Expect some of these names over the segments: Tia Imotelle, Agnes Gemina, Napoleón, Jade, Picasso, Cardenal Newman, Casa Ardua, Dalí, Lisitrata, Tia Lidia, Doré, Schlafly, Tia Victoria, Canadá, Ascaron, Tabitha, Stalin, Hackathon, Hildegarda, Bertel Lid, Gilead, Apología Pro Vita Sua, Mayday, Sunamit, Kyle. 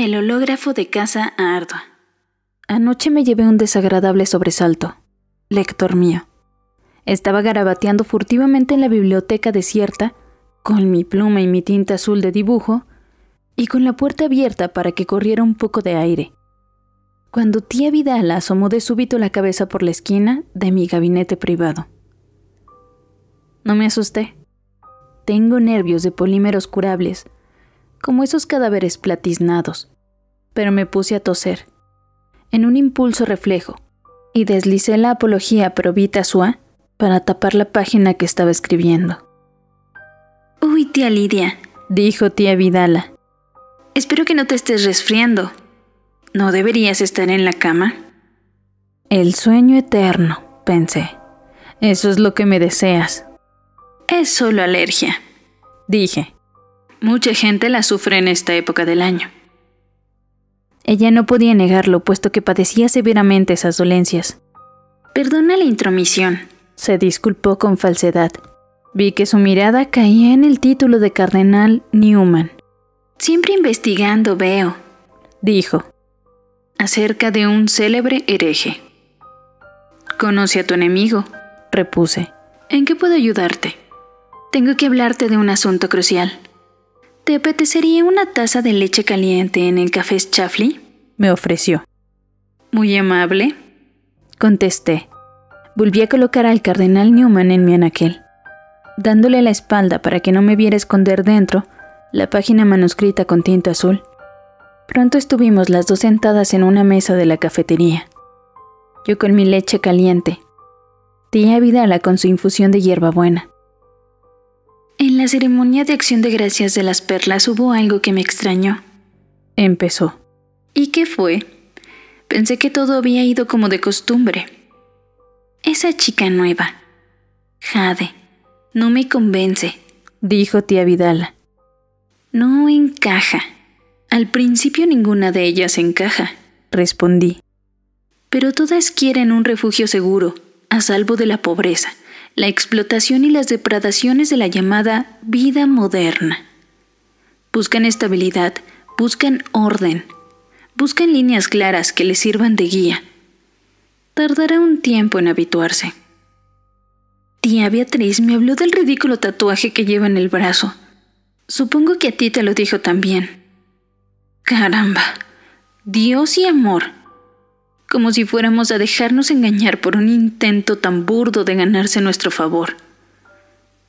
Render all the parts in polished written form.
El hológrafo de Casa Ardua. Anoche me llevé un desagradable sobresalto. Lector mío. Estaba garabateando furtivamente en la biblioteca desierta, con mi pluma y mi tinta azul de dibujo, y con la puerta abierta para que corriera un poco de aire, cuando tía Vidal asomó de súbito la cabeza por la esquina de mi gabinete privado. No me asusté. Tengo nervios de polímeros curables, como esos cadáveres platiznados, pero me puse a toser, en un impulso reflejo, y deslicé la Apología Pro Vita Sua para tapar la página que estaba escribiendo. «Uy, tía Lidia», dijo tía Vidala. «Espero que no te estés resfriando. ¿No deberías estar en la cama?» «El sueño eterno», pensé. «Eso es lo que me deseas». «Es solo alergia», dije. «Mucha gente la sufre en esta época del año». Ella no podía negarlo, puesto que padecía severamente esas dolencias. «Perdona la intromisión», se disculpó con falsedad. Vi que su mirada caía en el título de Cardenal Newman. «Siempre investigando veo», dijo, «acerca de un célebre hereje». «Conoce a tu enemigo», repuse. «¿En qué puedo ayudarte?» «Tengo que hablarte de un asunto crucial. ¿Te apetecería una taza de leche caliente en el café Schlafly?», me ofreció. «Muy amable», contesté. Volví a colocar al Cardenal Newman en mi anaquel, dándole la espalda para que no me viera esconder dentro la página manuscrita con tinta azul. Pronto estuvimos las dos sentadas en una mesa de la cafetería. Yo con mi leche caliente, tía Vidala con su infusión de hierbabuena. «En la ceremonia de acción de gracias de las perlas hubo algo que me extrañó», empezó. «¿Y qué fue? Pensé que todo había ido como de costumbre. Esa chica nueva, Jade, no me convence», dijo tía Vidala. «No encaja. Al principio ninguna de ellas encaja», respondí. «Pero todas quieren un refugio seguro, a salvo de la pobreza, la explotación y las depredaciones de la llamada vida moderna. Buscan estabilidad, buscan orden, buscan líneas claras que les sirvan de guía. Tardará un tiempo en habituarse. Tía Beatriz me habló del ridículo tatuaje que lleva en el brazo. Supongo que a ti te lo dijo también. Caramba, Dios y amor. Como si fuéramos a dejarnos engañar por un intento tan burdo de ganarse nuestro favor.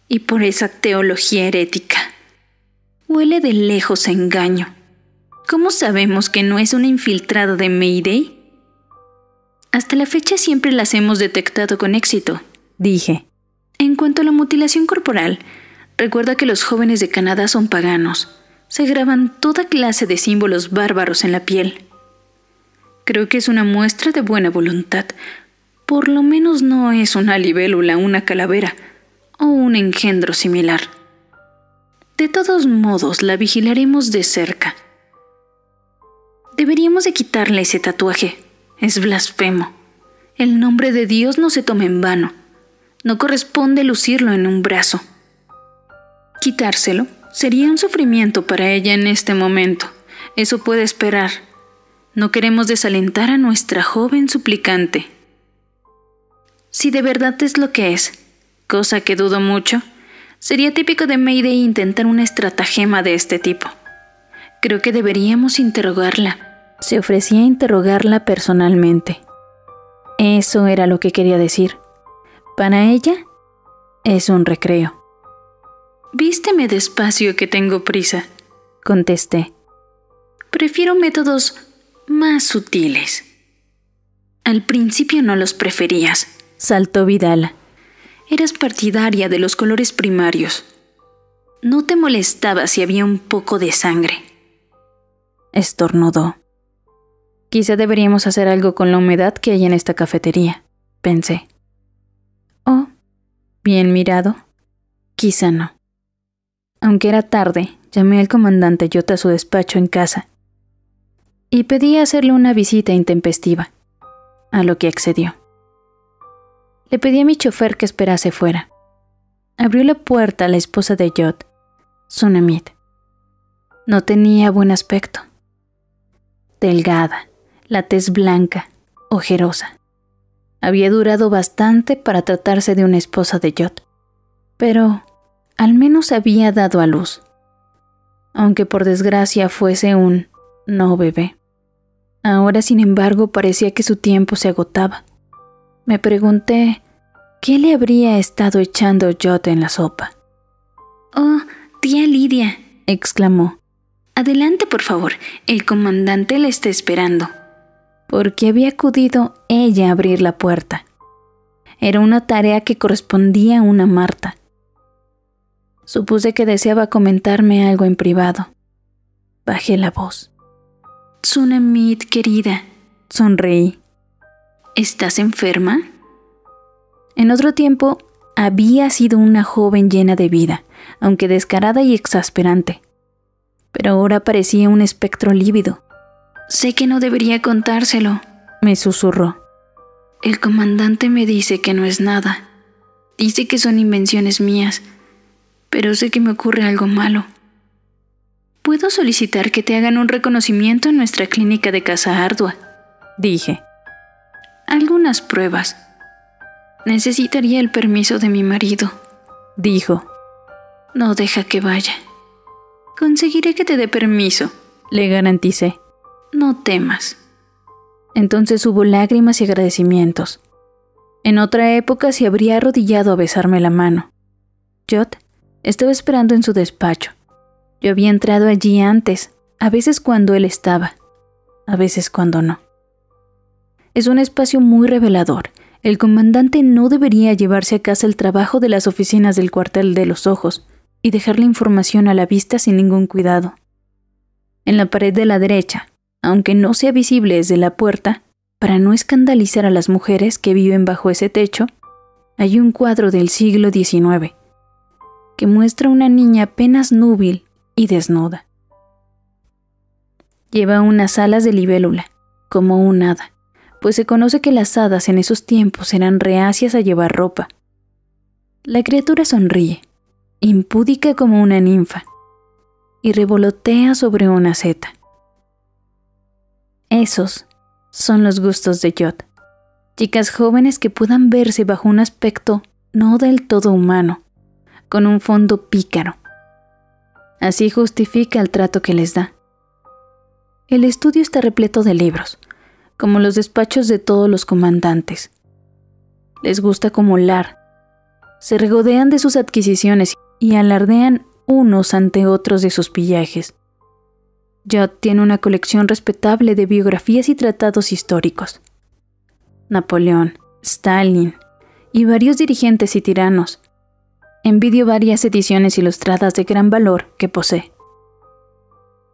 Y por esa teología herética. Huele de lejos a engaño. ¿Cómo sabemos que no es una infiltrada de Mayday? Hasta la fecha siempre las hemos detectado con éxito», dije. «En cuanto a la mutilación corporal, recuerda que los jóvenes de Canadá son paganos. Se graban toda clase de símbolos bárbaros en la piel. Creo que es una muestra de buena voluntad. Por lo menos no es una libélula, una calavera o un engendro similar. De todos modos, la vigilaremos de cerca. Deberíamos de quitarle ese tatuaje. Es blasfemo. El nombre de Dios no se toma en vano. No corresponde lucirlo en un brazo. Quitárselo sería un sufrimiento para ella en este momento. Eso puede esperar. No queremos desalentar a nuestra joven suplicante. Si de verdad es lo que es, cosa que dudo mucho, sería típico de Mayday intentar una estratagema de este tipo. Creo que deberíamos interrogarla». Se ofrecía a interrogarla personalmente. Eso era lo que quería decir. Para ella, es un recreo. «Vísteme despacio que tengo prisa», contesté. «Prefiero métodos más sutiles». «Al principio no los preferías», saltó Vidala. «Eras partidaria de los colores primarios. No te molestaba si había un poco de sangre». Estornudó. «Quizá deberíamos hacer algo con la humedad que hay en esta cafetería», pensé. Oh, bien mirado, quizá no. Aunque era tarde, llamé al comandante Jota a su despacho en casa y pedí hacerle una visita intempestiva, a lo que accedió. Le pedí a mi chofer que esperase fuera. Abrió la puerta a la esposa de Jot, Sunamit. No tenía buen aspecto. delgada, la tez blanca, ojerosa. Había durado bastante para tratarse de una esposa de Jade, pero al menos había dado a luz, aunque por desgracia fuese un no bebé. Ahora, sin embargo, parecía que su tiempo se agotaba. Me pregunté qué le habría estado echando Jade en la sopa. «Oh, tía Lidia», exclamó. «Adelante, por favor. El comandante la está esperando». Porque había acudido ella a abrir la puerta. Era una tarea que correspondía a una Marta. Supuse que deseaba comentarme algo en privado. Bajé la voz. «Tsunamit, querida», sonreí. «¿Estás enferma?». En otro tiempo, había sido una joven llena de vida, aunque descarada y exasperante. Pero ahora parecía un espectro lívido. «Sé que no debería contárselo», me susurró. «El comandante me dice que no es nada. Dice que son invenciones mías, pero sé que me ocurre algo malo. ¿Puedo solicitar que te hagan un reconocimiento en nuestra clínica de Casa Ardua?», dije. «Algunas pruebas. Necesitaría el permiso de mi marido», dijo. «No deja que vaya». «Conseguiré que te dé permiso», le garanticé. «No temas». Entonces hubo lágrimas y agradecimientos. En otra época se habría arrodillado a besarme la mano. Jade estaba esperando en su despacho. Yo había entrado allí antes, a veces cuando él estaba, a veces cuando no. Es un espacio muy revelador. El comandante no debería llevarse a casa el trabajo de las oficinas del cuartel de los ojos y dejar la información a la vista sin ningún cuidado. En la pared de la derecha, aunque no sea visible desde la puerta, para no escandalizar a las mujeres que viven bajo ese techo, hay un cuadro del siglo XIX que muestra a una niña apenas núbil y desnuda. Lleva unas alas de libélula, como un hada, pues se conoce que las hadas en esos tiempos eran reacias a llevar ropa. La criatura sonríe, impúdica como una ninfa, y revolotea sobre una seta. Esos son los gustos de Jade. Chicas jóvenes que puedan verse bajo un aspecto no del todo humano, con un fondo pícaro. Así justifica el trato que les da. El estudio está repleto de libros, como los despachos de todos los comandantes. Les gusta acumular, se regodean de sus adquisiciones y alardean unos ante otros de sus pillajes. Jade tiene una colección respetable de biografías y tratados históricos. Napoleón, Stalin y varios dirigentes y tiranos. Envidio varias ediciones ilustradas de gran valor que posee.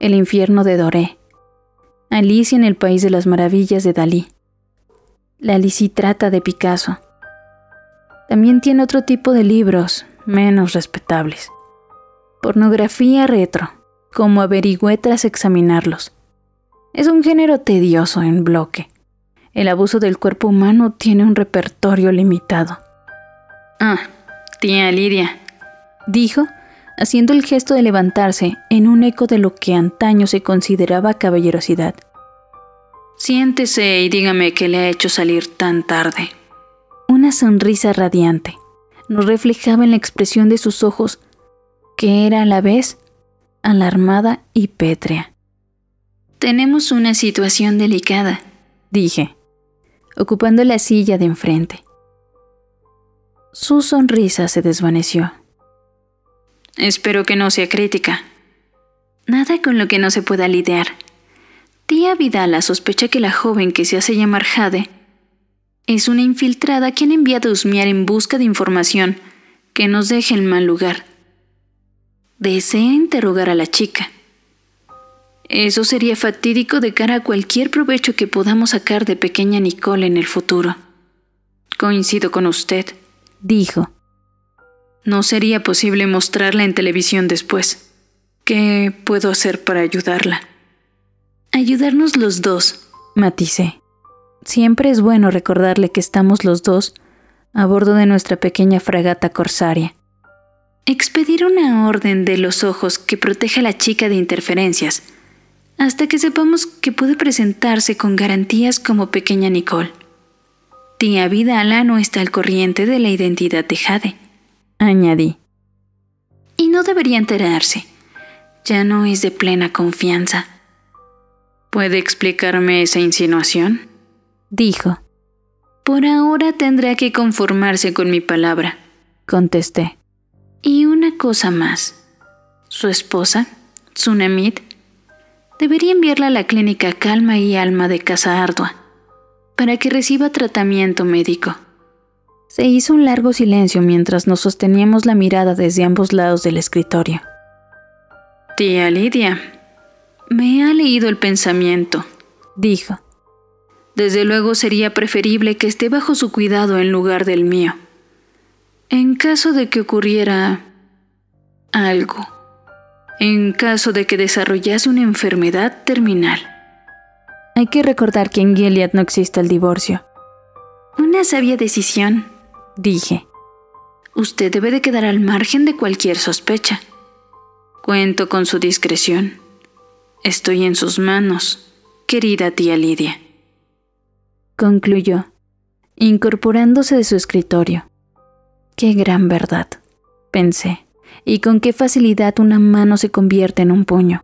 El infierno de Doré, Alicia en el País de las Maravillas de Dalí, La Lisitrata de Picasso. También tiene otro tipo de libros, menos respetables. Pornografía retro, como averigüé tras examinarlos. Es un género tedioso en bloque. El abuso del cuerpo humano tiene un repertorio limitado. «Ah, tía Lidia», dijo, haciendo el gesto de levantarse en un eco de lo que antaño se consideraba caballerosidad. «Siéntese y dígame qué le ha hecho salir tan tarde». Una sonrisa radiante nos reflejaba en la expresión de sus ojos, que era a la vez alarmada y pétrea. «Tenemos una situación delicada», dije, ocupando la silla de enfrente. Su sonrisa se desvaneció. «Espero que no sea crítica». «Nada con lo que no se pueda lidiar. Tía Vidala sospecha que la joven que se hace llamar Jade es una infiltrada que han enviado a husmear en busca de información que nos deje en mal lugar. Desea interrogar a la chica. Eso sería fatídico de cara a cualquier provecho que podamos sacar de pequeña Nicole en el futuro». «Coincido con usted», dijo. «No sería posible mostrarla en televisión después. ¿Qué puedo hacer para ayudarla?». «Ayudarnos los dos», maticé. Siempre es bueno recordarle que estamos los dos a bordo de nuestra pequeña fragata corsaria. «Expedir una orden de los ojos que proteja a la chica de interferencias, hasta que sepamos que puede presentarse con garantías como pequeña Nicole. Tía Vidala no está al corriente de la identidad de Jade, añadí. Y no debería enterarse. Ya no es de plena confianza. ¿Puede explicarme esa insinuación?, dijo. Por ahora tendrá que conformarse con mi palabra, contesté. Y una cosa más. Su esposa, Tsunamit, debería enviarla a la clínica Calma y Alma de Casa Ardua para que reciba tratamiento médico. Se hizo un largo silencio mientras nos sosteníamos la mirada desde ambos lados del escritorio. Tía Lidia, me ha leído el pensamiento, dijo. Desde luego sería preferible que esté bajo su cuidado en lugar del mío, en caso de que ocurriera algo, en caso de que desarrollase una enfermedad terminal. Hay que recordar que en Gilead no existe el divorcio. Una sabia decisión, dije. Usted debe de quedar al margen de cualquier sospecha. Cuento con su discreción. Estoy en sus manos, querida tía Lidia, concluyó, incorporándose de su escritorio. Qué gran verdad, pensé, y con qué facilidad una mano se convierte en un puño.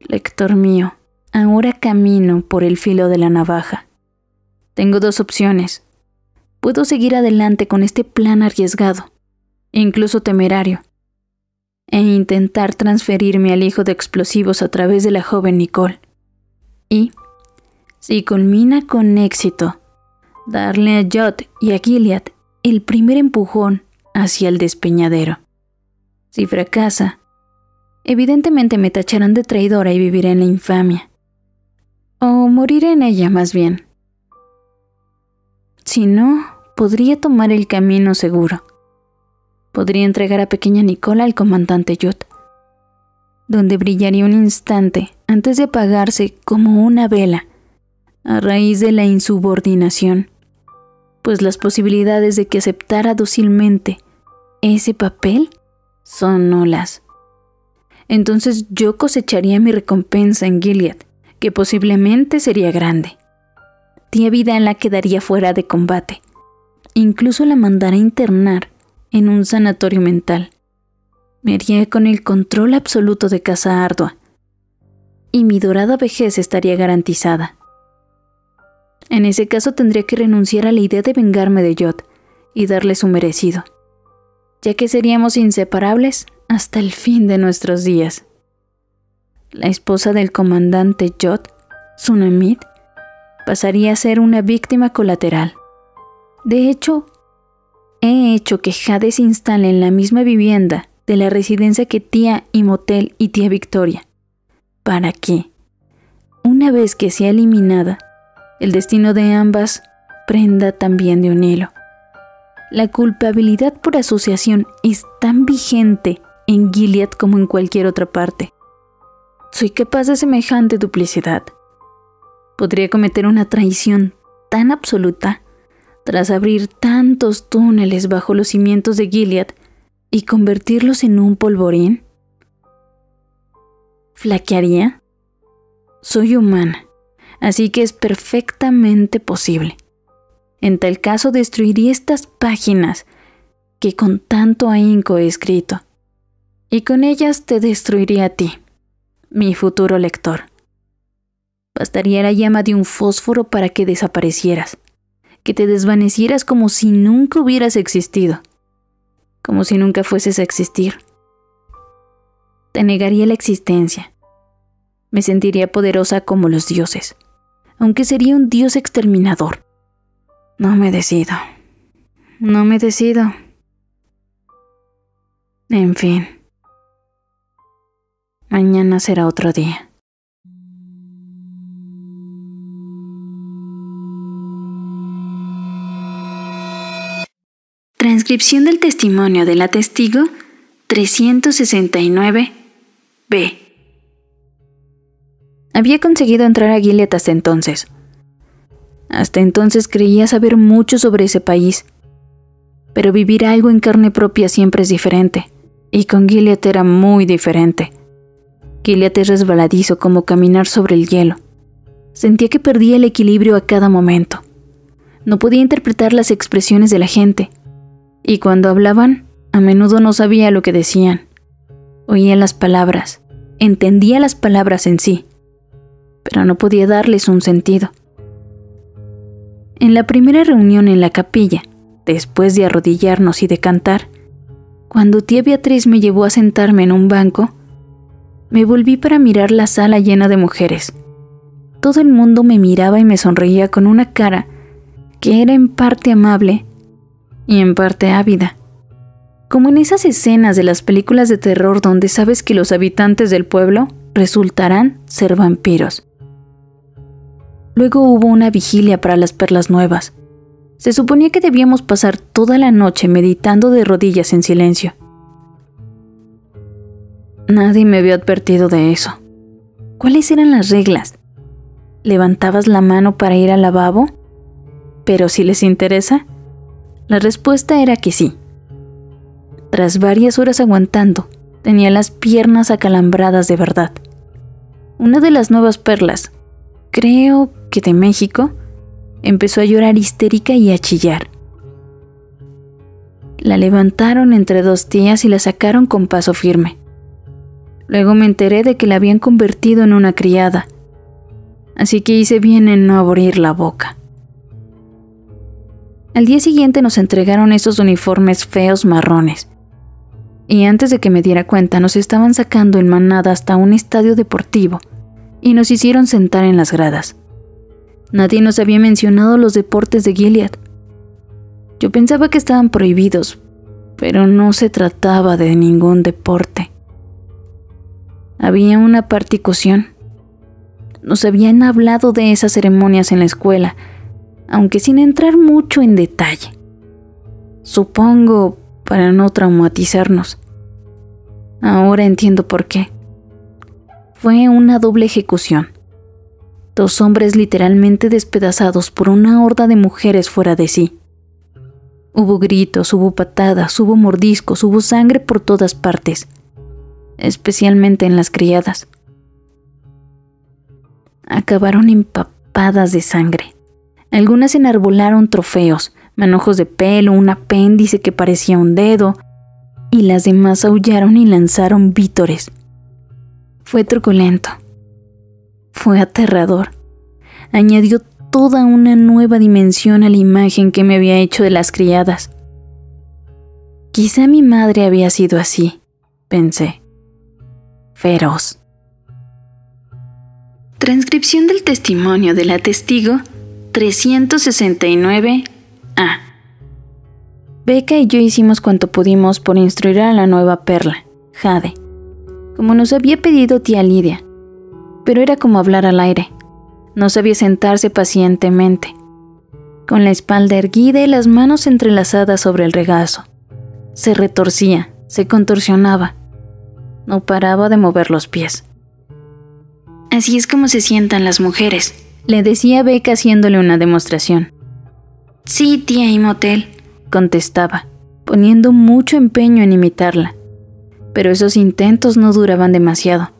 Lector mío, ahora camino por el filo de la navaja. Tengo dos opciones. Puedo seguir adelante con este plan arriesgado, incluso temerario, e intentar transferirme al hijo de explosivos a través de la joven Nicole. Y, si culmina con éxito, darle a Jade y a Gilead el primer empujón hacia el despeñadero. Si fracasa, evidentemente me tacharán de traidora y viviré en la infamia. O moriré en ella, más bien. Si no, podría tomar el camino seguro. Podría entregar a pequeña Nicola al comandante Jade, donde brillaría un instante antes de apagarse como una vela a raíz de la insubordinación, pues las posibilidades de que aceptara dócilmente ese papel son nulas. Entonces yo cosecharía mi recompensa en Gilead, que posiblemente sería grande. Tía Vidala quedaría fuera de combate. Incluso la mandará a internar en un sanatorio mental. Me haría con el control absoluto de Casa Ardua, y mi dorada vejez estaría garantizada. En ese caso tendría que renunciar a la idea de vengarme de Jade y darle su merecido, ya que seríamos inseparables hasta el fin de nuestros días. La esposa del comandante Jade, Tsunamit, pasaría a ser una víctima colateral. De hecho, he hecho que Jade se instale en la misma vivienda de la residencia que tía Imotelle y tía Victoria, para que, una vez que sea eliminada, el destino de ambas prenda también de un hilo. La culpabilidad por asociación es tan vigente en Gilead como en cualquier otra parte. Soy capaz de semejante duplicidad. Podría cometer una traición tan absoluta tras abrir tantos túneles bajo los cimientos de Gilead y convertirlos en un polvorín. ¿Flaquearía? Soy humana, así que es perfectamente posible. En tal caso destruiría estas páginas que con tanto ahínco he escrito, y con ellas te destruiría a ti, mi futuro lector. Bastaría la llama de un fósforo para que desaparecieras, que te desvanecieras como si nunca hubieras existido, como si nunca fueses a existir. Te negaría la existencia. Me sentiría poderosa como los dioses, aunque sería un dios exterminador. No me decido. No me decido. En fin. Mañana será otro día. Transcripción del testimonio de la testigo 369-B. Había conseguido entrar a Gilead hasta entonces. Hasta entonces creía saber mucho sobre ese país, pero vivir algo en carne propia siempre es diferente, y con Gilead era muy diferente. Gilead es resbaladizo como caminar sobre el hielo. Sentía que perdía el equilibrio a cada momento. No podía interpretar las expresiones de la gente. Y cuando hablaban, a menudo no sabía lo que decían. Oía las palabras, entendía las palabras en sí, pero no podía darles un sentido. En la primera reunión en la capilla, después de arrodillarnos y de cantar, cuando tía Beatriz me llevó a sentarme en un banco, me volví para mirar la sala llena de mujeres. Todo el mundo me miraba y me sonreía con una cara que era en parte amable y en parte ávida, como en esas escenas de las películas de terror donde sabes que los habitantes del pueblo resultarán ser vampiros. Luego hubo una vigilia para las perlas nuevas. Se suponía que debíamos pasar toda la noche meditando de rodillas en silencio. Nadie me había advertido de eso. ¿Cuáles eran las reglas? ¿Levantabas la mano para ir al lavabo? ¿Pero si les interesa? La respuesta era que sí. Tras varias horas aguantando, tenía las piernas acalambradas de verdad. Una de las nuevas perlas, creo que de México, empezó a llorar histérica y a chillar. La levantaron entre dos tías y la sacaron con paso firme. Luego me enteré de que la habían convertido en una criada, así que hice bien en no abrir la boca. Al día siguiente nos entregaron esos uniformes feos marrones, y antes de que me diera cuenta nos estaban sacando en manada hasta un estadio deportivo y nos hicieron sentar en las gradas. Nadie nos había mencionado los deportes de Gilead. Yo pensaba que estaban prohibidos, pero no se trataba de ningún deporte. Había una particución. Nos habían hablado de esas ceremonias en la escuela, aunque sin entrar mucho en detalle. Supongo para no traumatizarnos. Ahora entiendo por qué. Fue una doble ejecución. Dos hombres literalmente despedazados por una horda de mujeres fuera de sí. Hubo gritos, hubo patadas, hubo mordiscos, hubo sangre por todas partes, especialmente en las criadas. Acabaron empapadas de sangre. Algunas enarbolaron trofeos, manojos de pelo, un apéndice que parecía un dedo, y las demás aullaron y lanzaron vítores. Fue truculento. Fue aterrador. Añadió toda una nueva dimensión a la imagen que me había hecho de las criadas. Quizá mi madre había sido así, pensé. Feroz. Transcripción del testimonio de la testigo 369A. Beca y yo hicimos cuanto pudimos por instruir a la nueva perla, Jade, como nos había pedido tía Lidia, pero era como hablar al aire. No sabía sentarse pacientemente, con la espalda erguida y las manos entrelazadas sobre el regazo. Se retorcía, se contorsionaba, no paraba de mover los pies. Así es como se sientan las mujeres, le decía Beca haciéndole una demostración. Sí, tía Imotelle, contestaba, poniendo mucho empeño en imitarla. Pero esos intentos no duraban demasiado,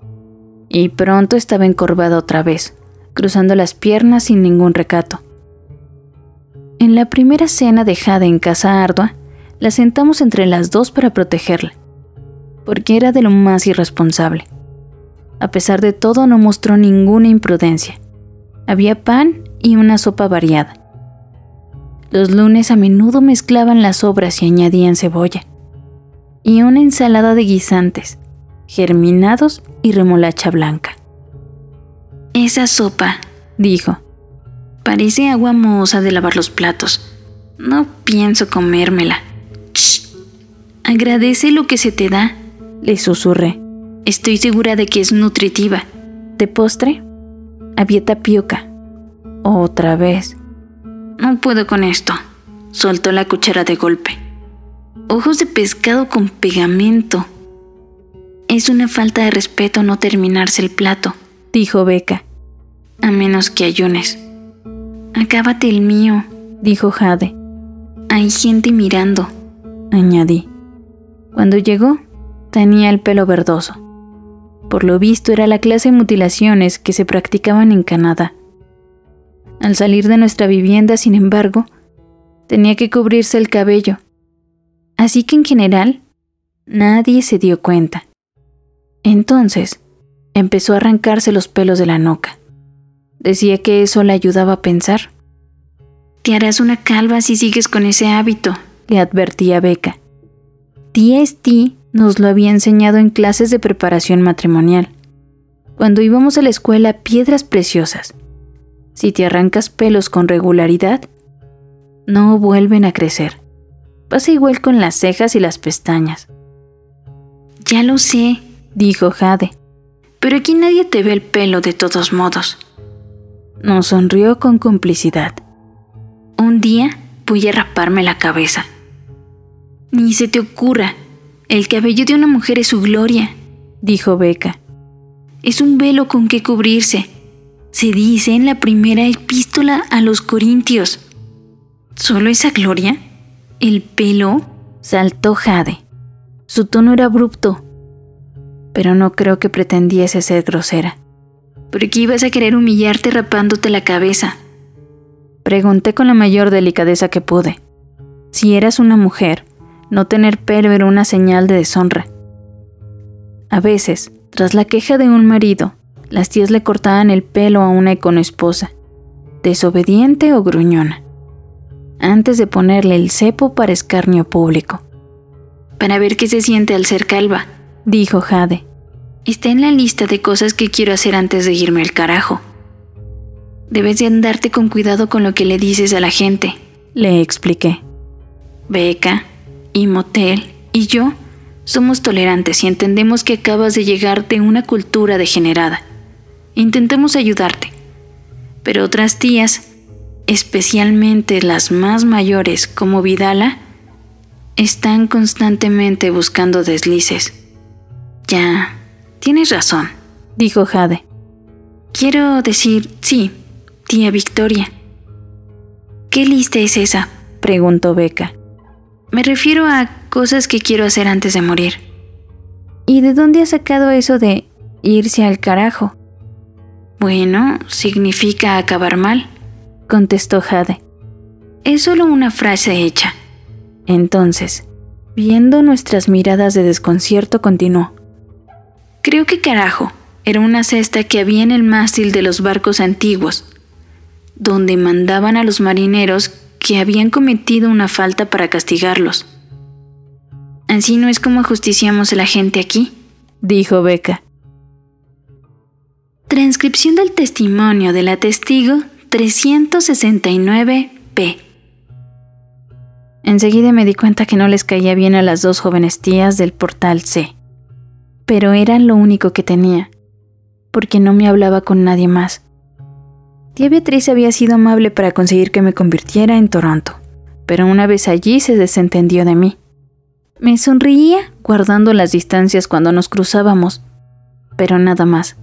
y pronto estaba encorvada otra vez, cruzando las piernas sin ningún recato. En la primera cena dejada en Casa Ardua, la sentamos entre las dos para protegerla, porque era de lo más irresponsable. A pesar de todo, no mostró ninguna imprudencia. Había pan y una sopa variada. Los lunes a menudo mezclaban las sobras y añadían cebolla, y una ensalada de guisantes, germinados y remolacha blanca. Esa sopa, dijo, parece agua mohosa de lavar los platos. No pienso comérmela. Shh. Agradece lo que se te da, le susurré. Estoy segura de que es nutritiva. ¿De postre? Había tapioca. Otra vez. No puedo con esto. Soltó la cuchara de golpe. Ojos de pescado con pegamento. Es una falta de respeto no terminarse el plato, dijo Beca. A menos que ayunes. Acábate el mío, dijo Jade. Hay gente mirando, añadí. Cuando llegó, tenía el pelo verdoso. Por lo visto era la clase de mutilaciones que se practicaban en Canadá. Al salir de nuestra vivienda, sin embargo, tenía que cubrirse el cabello, así que en general nadie se dio cuenta. Entonces empezó a arrancarse los pelos de la nuca. Decía que eso la ayudaba a pensar. «Te harás una calva si sigues con ese hábito», le advertía Becca. Tía Stee nos lo había enseñado en clases de preparación matrimonial. Cuando íbamos a la escuela, piedras preciosas. Si te arrancas pelos con regularidad, no vuelven a crecer. Pasa igual con las cejas y las pestañas. «Ya lo sé», dijo Jade, «pero aquí nadie te ve el pelo de todos modos». Nos sonrió con complicidad. «Un día voy a raparme la cabeza». «Ni se te ocurra, el cabello de una mujer es su gloria», dijo Becca. «Es un velo con que cubrirse. Se dice en la primera epístola a los Corintios». «¿Solo esa gloria? ¿El pelo?», saltó Jade. Su tono era abrupto, pero no creo que pretendiese ser grosera. «¿Por qué ibas a querer humillarte rapándote la cabeza?», pregunté con la mayor delicadeza que pude. Si eras una mujer, no tener pelo era una señal de deshonra. A veces, tras la queja de un marido, las tías le cortaban el pelo a una econoesposa, desobediente o gruñona, antes de ponerle el cepo para escarnio público. «Para ver qué se siente al ser calva», dijo Jade. «Está en la lista de cosas que quiero hacer antes de irme al carajo». «Debes de andarte con cuidado con lo que le dices a la gente», le expliqué. «Becca, Imotelle y yo somos tolerantes y entendemos que acabas de llegar de una cultura degenerada. Intentemos ayudarte. Pero otras tías, especialmente las más mayores como Vidala, están constantemente buscando deslices». «Ya, tienes razón», dijo Jade. «Quiero decir, sí, tía Victoria». «¿Qué lista es esa?», preguntó Becca. «Me refiero a cosas que quiero hacer antes de morir». «¿Y de dónde has sacado eso de irse al carajo?». «Bueno, significa acabar mal», contestó Jade. «Es solo una frase hecha». Entonces, viendo nuestras miradas de desconcierto, continuó. «Creo que carajo era una cesta que había en el mástil de los barcos antiguos, donde mandaban a los marineros que habían cometido una falta para castigarlos. Así no es como ajusticiamos a la gente aquí», dijo Becca. Transcripción del testimonio de la testigo 369P. Enseguida me di cuenta que no les caía bien a las dos jóvenes tías del portal C, pero era lo único que tenía, porque no me hablaba con nadie más. Tía Beatriz había sido amable para conseguir que me convirtiera en Toronto, pero una vez allí se desentendió de mí. Me sonreía guardando las distancias cuando nos cruzábamos, pero nada más.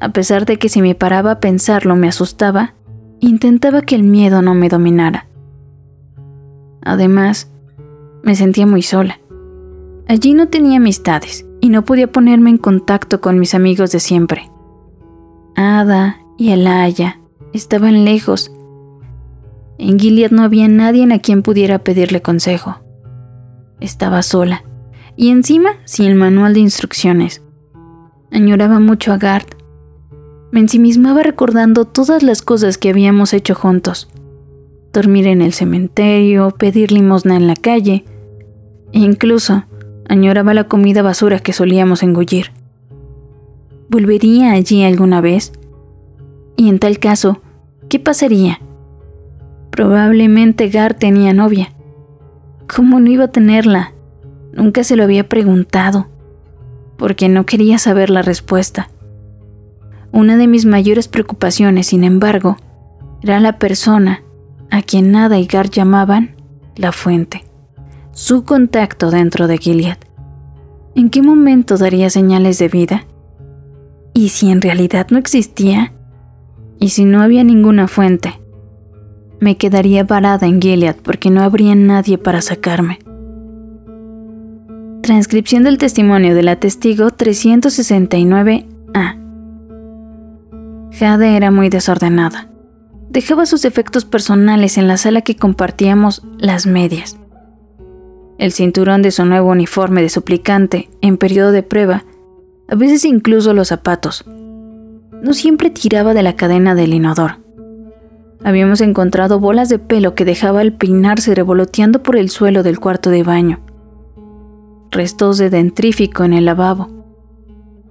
A pesar de que si me paraba a pensarlo me asustaba, intentaba que el miedo no me dominara. Además, me sentía muy sola. Allí no tenía amistades y no podía ponerme en contacto con mis amigos de siempre. Ada y Elaya estaban lejos. En Gilead no había nadie a quien pudiera pedirle consejo. Estaba sola y encima sin el manual de instrucciones. Añoraba mucho a Gard. Me ensimismaba recordando todas las cosas que habíamos hecho juntos. Dormir en el cementerio, pedir limosna en la calle, e incluso añoraba la comida basura que solíamos engullir. ¿Volvería allí alguna vez? Y en tal caso, ¿qué pasaría? Probablemente Gar tenía novia. ¿Cómo no iba a tenerla? Nunca se lo había preguntado, porque no quería saber la respuesta. Una de mis mayores preocupaciones, sin embargo, era la persona a quien Ada y Gar llamaban la fuente, su contacto dentro de Gilead. ¿En qué momento daría señales de vida? ¿Y si en realidad no existía? ¿Y si no había ninguna fuente? Me quedaría varada en Gilead porque no habría nadie para sacarme. Transcripción del testimonio de la testigo 369A. Jade era muy desordenada. Dejaba sus efectos personales en la sala que compartíamos, las medias. El cinturón de su nuevo uniforme de suplicante, en periodo de prueba, a veces incluso los zapatos. No siempre tiraba de la cadena del inodoro. Habíamos encontrado bolas de pelo que dejaba al peinarse revoloteando por el suelo del cuarto de baño. Restos de dentrífico en el lavabo.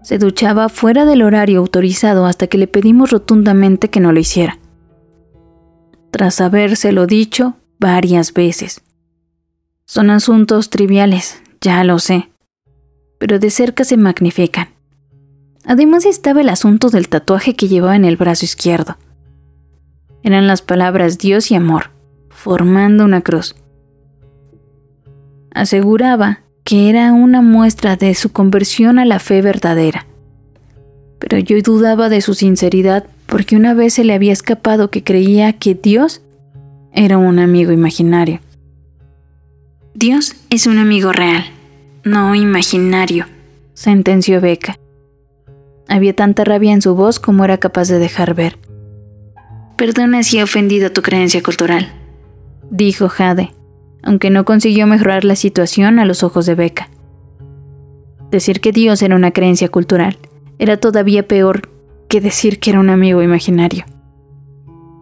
Se duchaba fuera del horario autorizado hasta que le pedimos rotundamente que no lo hiciera. Tras habérselo dicho varias veces. Son asuntos triviales, ya lo sé, pero de cerca se magnifican. Además estaba el asunto del tatuaje que llevaba en el brazo izquierdo. Eran las palabras Dios y amor, formando una cruz. Aseguraba que era una muestra de su conversión a la fe verdadera. Pero yo dudaba de su sinceridad porque una vez se le había escapado que creía que Dios era un amigo imaginario. Dios es un amigo real, no imaginario, sentenció Becca. Había tanta rabia en su voz como era capaz de dejar ver. Perdona si he ofendido tu creencia cultural, dijo Jade, aunque no consiguió mejorar la situación a los ojos de Becca. Decir que Dios era una creencia cultural era todavía peor que decir que era un amigo imaginario.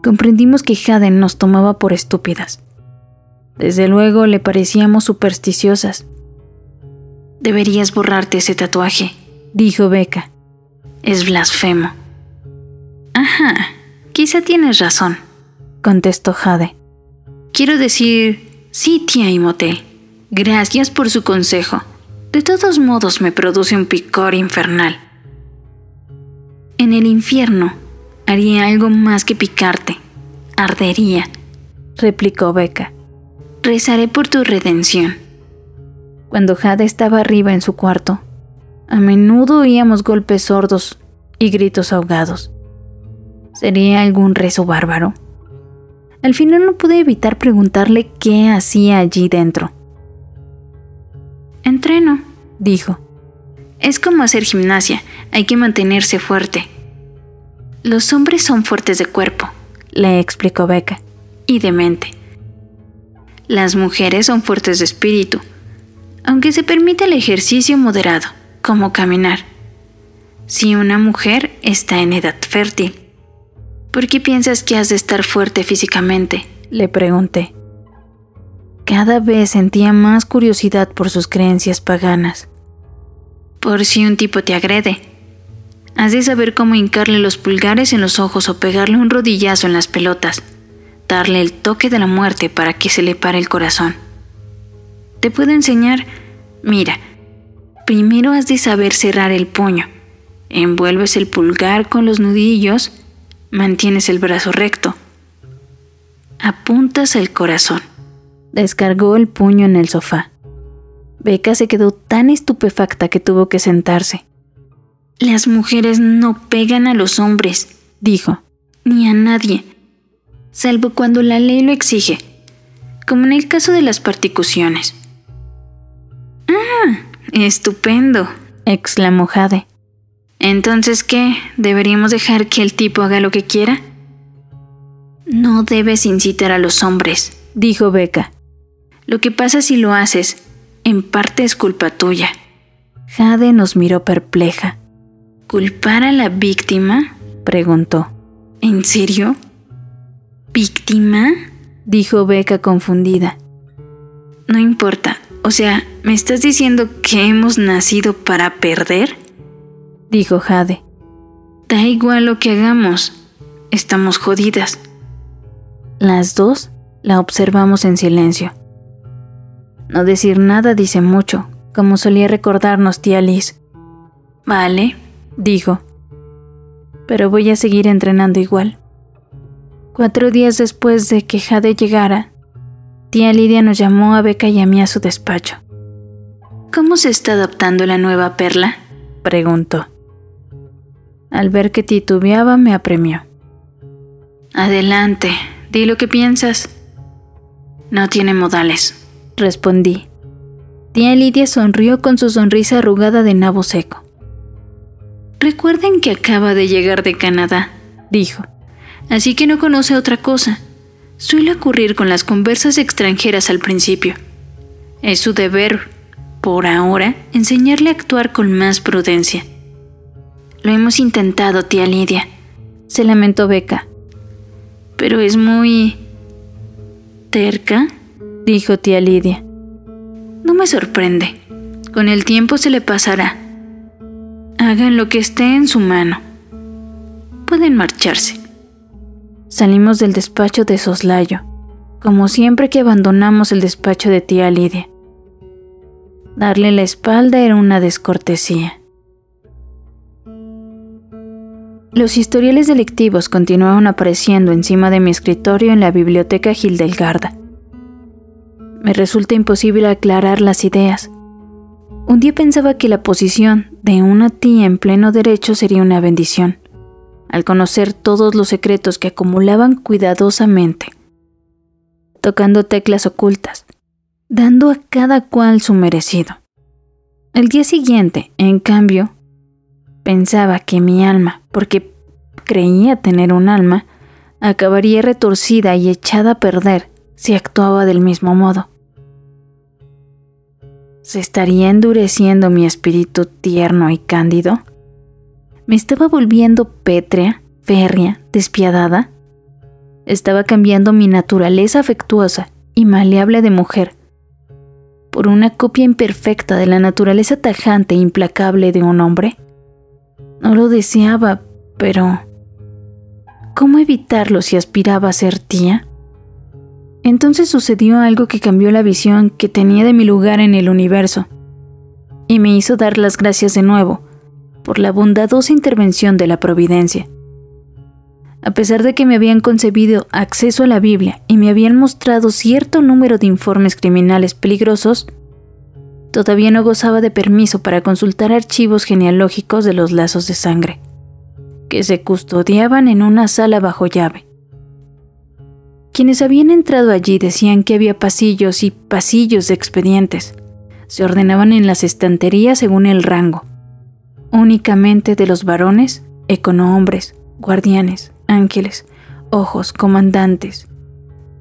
Comprendimos que Jade nos tomaba por estúpidas. Desde luego le parecíamos supersticiosas. Deberías borrarte ese tatuaje, dijo Becca. Es blasfemo. Ajá, quizá tienes razón, contestó Jade. Quiero decir... Sí, tía Imotelle. Gracias por su consejo. De todos modos me produce un picor infernal. En el infierno haría algo más que picarte. Ardería, replicó Becca. Rezaré por tu redención. Cuando Jade estaba arriba en su cuarto, a menudo oíamos golpes sordos y gritos ahogados. ¿Sería algún rezo bárbaro? Al final no pude evitar preguntarle qué hacía allí dentro. Entreno, dijo. Es como hacer gimnasia, hay que mantenerse fuerte. Los hombres son fuertes de cuerpo, le explicó Becca, y de mente. Las mujeres son fuertes de espíritu, aunque se permite el ejercicio moderado, como caminar. Si una mujer está en edad fértil, ¿por qué piensas que has de estar fuerte físicamente?, le pregunté. Cada vez sentía más curiosidad por sus creencias paganas. Por si un tipo te agrede. Has de saber cómo hincarle los pulgares en los ojos o pegarle un rodillazo en las pelotas. Darle el toque de la muerte para que se le pare el corazón. Te puedo enseñar... Mira, primero has de saber cerrar el puño. Envuelves el pulgar con los nudillos... Mantienes el brazo recto. Apuntas al corazón. Descargó el puño en el sofá. Becca se quedó tan estupefacta que tuvo que sentarse. Las mujeres no pegan a los hombres, dijo, ni a nadie, salvo cuando la ley lo exige, como en el caso de las persecuciones. ¡Ah! ¡Estupendo!, exclamó Jade. ¿Entonces qué? ¿Deberíamos dejar que el tipo haga lo que quiera? No debes incitar a los hombres, dijo Becca. Lo que pasa si lo haces, en parte es culpa tuya. Jade nos miró perpleja. ¿Culpar a la víctima?, preguntó. ¿En serio? ¿Víctima?, dijo Becca confundida. No importa, o sea, ¿me estás diciendo que hemos nacido para perder?, dijo Jade. Da igual lo que hagamos, estamos jodidas. Las dos la observamos en silencio. No decir nada dice mucho, como solía recordarnos tía Liz. Vale, dijo, pero voy a seguir entrenando igual. 4 días después de que Jade llegara, tía Lidia nos llamó a Becca y a mí a su despacho. ¿Cómo se está adaptando la nueva perla?, preguntó. Al ver que titubeaba, me apremió. Adelante, di lo que piensas. No tiene modales, respondí. Tía Lidia sonrió con su sonrisa arrugada de nabo seco. «Recuerden que acaba de llegar de Canadá», dijo, «así que no conoce otra cosa. Suele ocurrir con las conversas extranjeras al principio. Es su deber, por ahora, enseñarle a actuar con más prudencia». «Lo hemos intentado, tía Lidia», se lamentó Becca. «Pero es muy... terca», dijo tía Lidia. «No me sorprende. Con el tiempo se le pasará. Hagan lo que esté en su mano. Pueden marcharse». Salimos del despacho de soslayo, como siempre que abandonamos el despacho de tía Lidia. Darle la espalda era una descortesía. Los historiales delictivos continuaban apareciendo encima de mi escritorio en la biblioteca Hildegarda. Me resulta imposible aclarar las ideas. Un día pensaba que la posición de una tía en pleno derecho sería una bendición, al conocer todos los secretos que acumulaban cuidadosamente, tocando teclas ocultas, dando a cada cual su merecido. El día siguiente, en cambio, pensaba que mi alma, porque creía tener un alma, acabaría retorcida y echada a perder si actuaba del mismo modo. ¿Se estaría endureciendo mi espíritu tierno y cándido? ¿Me estaba volviendo pétrea, férrea, despiadada? Estaba cambiando mi naturaleza afectuosa y maleable de mujer por una copia imperfecta de la naturaleza tajante e implacable de un hombre. No lo deseaba, pero ¿cómo evitarlo si aspiraba a ser tía? Entonces sucedió algo que cambió la visión que tenía de mi lugar en el universo y me hizo dar las gracias de nuevo por la bondadosa intervención de la providencia. A pesar de que me habían concedido acceso a la Biblia y me habían mostrado cierto número de informes criminales peligrosos, todavía no gozaba de permiso para consultar archivos genealógicos de los lazos de sangre, que se custodiaban en una sala bajo llave. Quienes habían entrado allí decían que había pasillos y pasillos de expedientes. Se ordenaban en las estanterías según el rango, únicamente de los varones, econohombres, guardianes, ángeles, ojos, comandantes.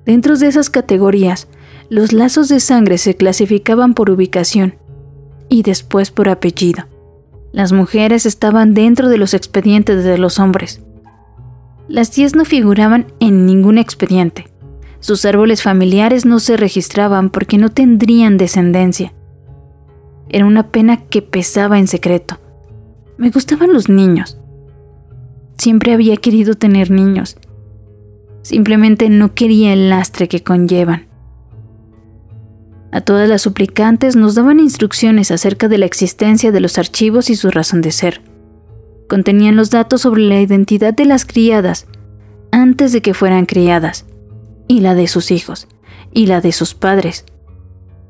Dentro de esas categorías, los lazos de sangre se clasificaban por ubicación y después por apellido. Las mujeres estaban dentro de los expedientes de los hombres. Las tías no figuraban en ningún expediente. Sus árboles familiares no se registraban porque no tendrían descendencia. Era una pena que pesaba en secreto. Me gustaban los niños. Siempre había querido tener niños. Simplemente no quería el lastre que conllevan. A todas las suplicantes nos daban instrucciones acerca de la existencia de los archivos y su razón de ser. Contenían los datos sobre la identidad de las criadas antes de que fueran criadas, y la de sus hijos, y la de sus padres.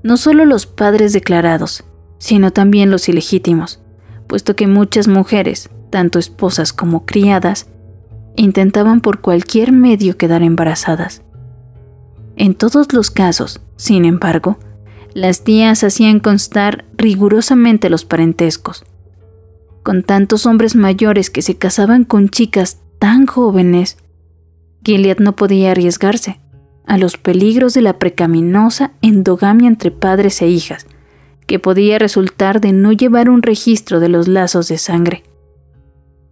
No solo los padres declarados, sino también los ilegítimos, puesto que muchas mujeres, tanto esposas como criadas, intentaban por cualquier medio quedar embarazadas. En todos los casos, sin embargo, las tías hacían constar rigurosamente los parentescos. Con tantos hombres mayores que se casaban con chicas tan jóvenes, Gilead no podía arriesgarse a los peligros de la precaminosa endogamia entre padres e hijas, que podía resultar de no llevar un registro de los lazos de sangre.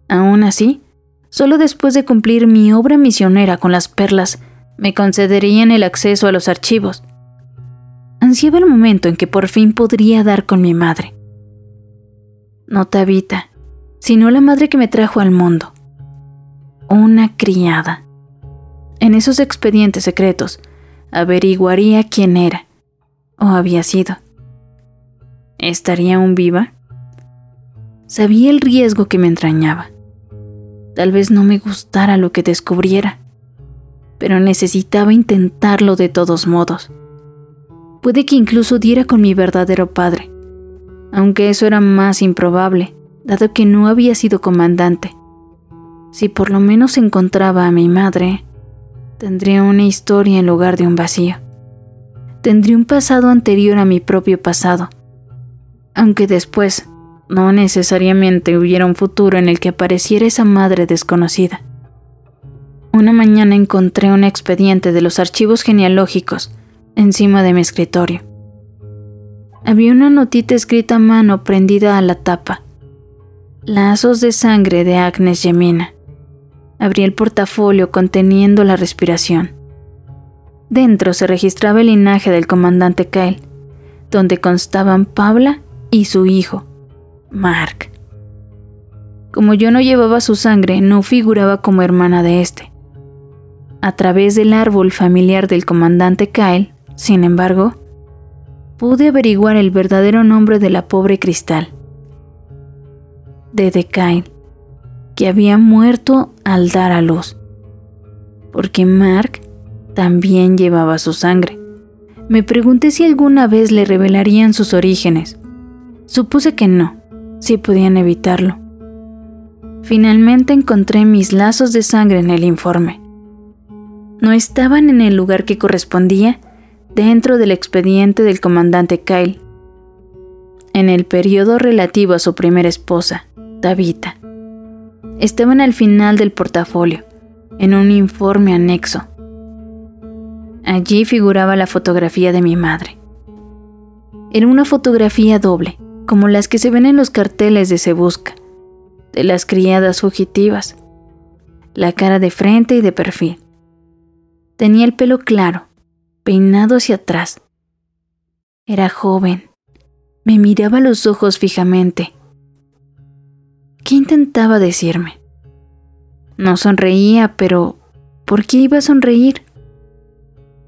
Aún así, solo después de cumplir mi obra misionera con las perlas, me concederían el acceso a los archivos. Ansiaba el momento en que por fin podría dar con mi madre. No Tabita, sino la madre que me trajo al mundo. Una criada. En esos expedientes secretos, averiguaría quién era, o había sido. ¿Estaría aún viva? Sabía el riesgo que me entrañaba. Tal vez no me gustara lo que descubriera, pero necesitaba intentarlo de todos modos. Puede que incluso diera con mi verdadero padre, aunque eso era más improbable, dado que no había sido comandante. Si por lo menos encontraba a mi madre, tendría una historia en lugar de un vacío. Tendría un pasado anterior a mi propio pasado, aunque después no necesariamente hubiera un futuro en el que apareciera esa madre desconocida. Una mañana encontré un expediente de los archivos genealógicos encima de mi escritorio. Había una notita escrita a mano prendida a la tapa. Lazos de sangre de Agnes Gemina. Abrí el portafolio conteniendo la respiración. Dentro se registraba el linaje del comandante Kyle, donde constaban Paula y su hijo, Mark. Como yo no llevaba su sangre, no figuraba como hermana de este. A través del árbol familiar del comandante Kyle, sin embargo, pude averiguar el verdadero nombre de la pobre Cristal. Dede Kyle, que había muerto al dar a luz. Porque Mark también llevaba su sangre. Me pregunté si alguna vez le revelarían sus orígenes. Supuse que no, si podían evitarlo. Finalmente encontré mis lazos de sangre en el informe. No estaban en el lugar que correspondía dentro del expediente del comandante Kyle, en el periodo relativo a su primera esposa, Tabitha. Estaban al final del portafolio, en un informe anexo. Allí figuraba la fotografía de mi madre. Era una fotografía doble, como las que se ven en los carteles de Se Busca, de las criadas fugitivas, la cara de frente y de perfil. Tenía el pelo claro, peinado hacia atrás. Era joven. Me miraba a los ojos fijamente. ¿Qué intentaba decirme? No sonreía, pero ¿por qué iba a sonreír?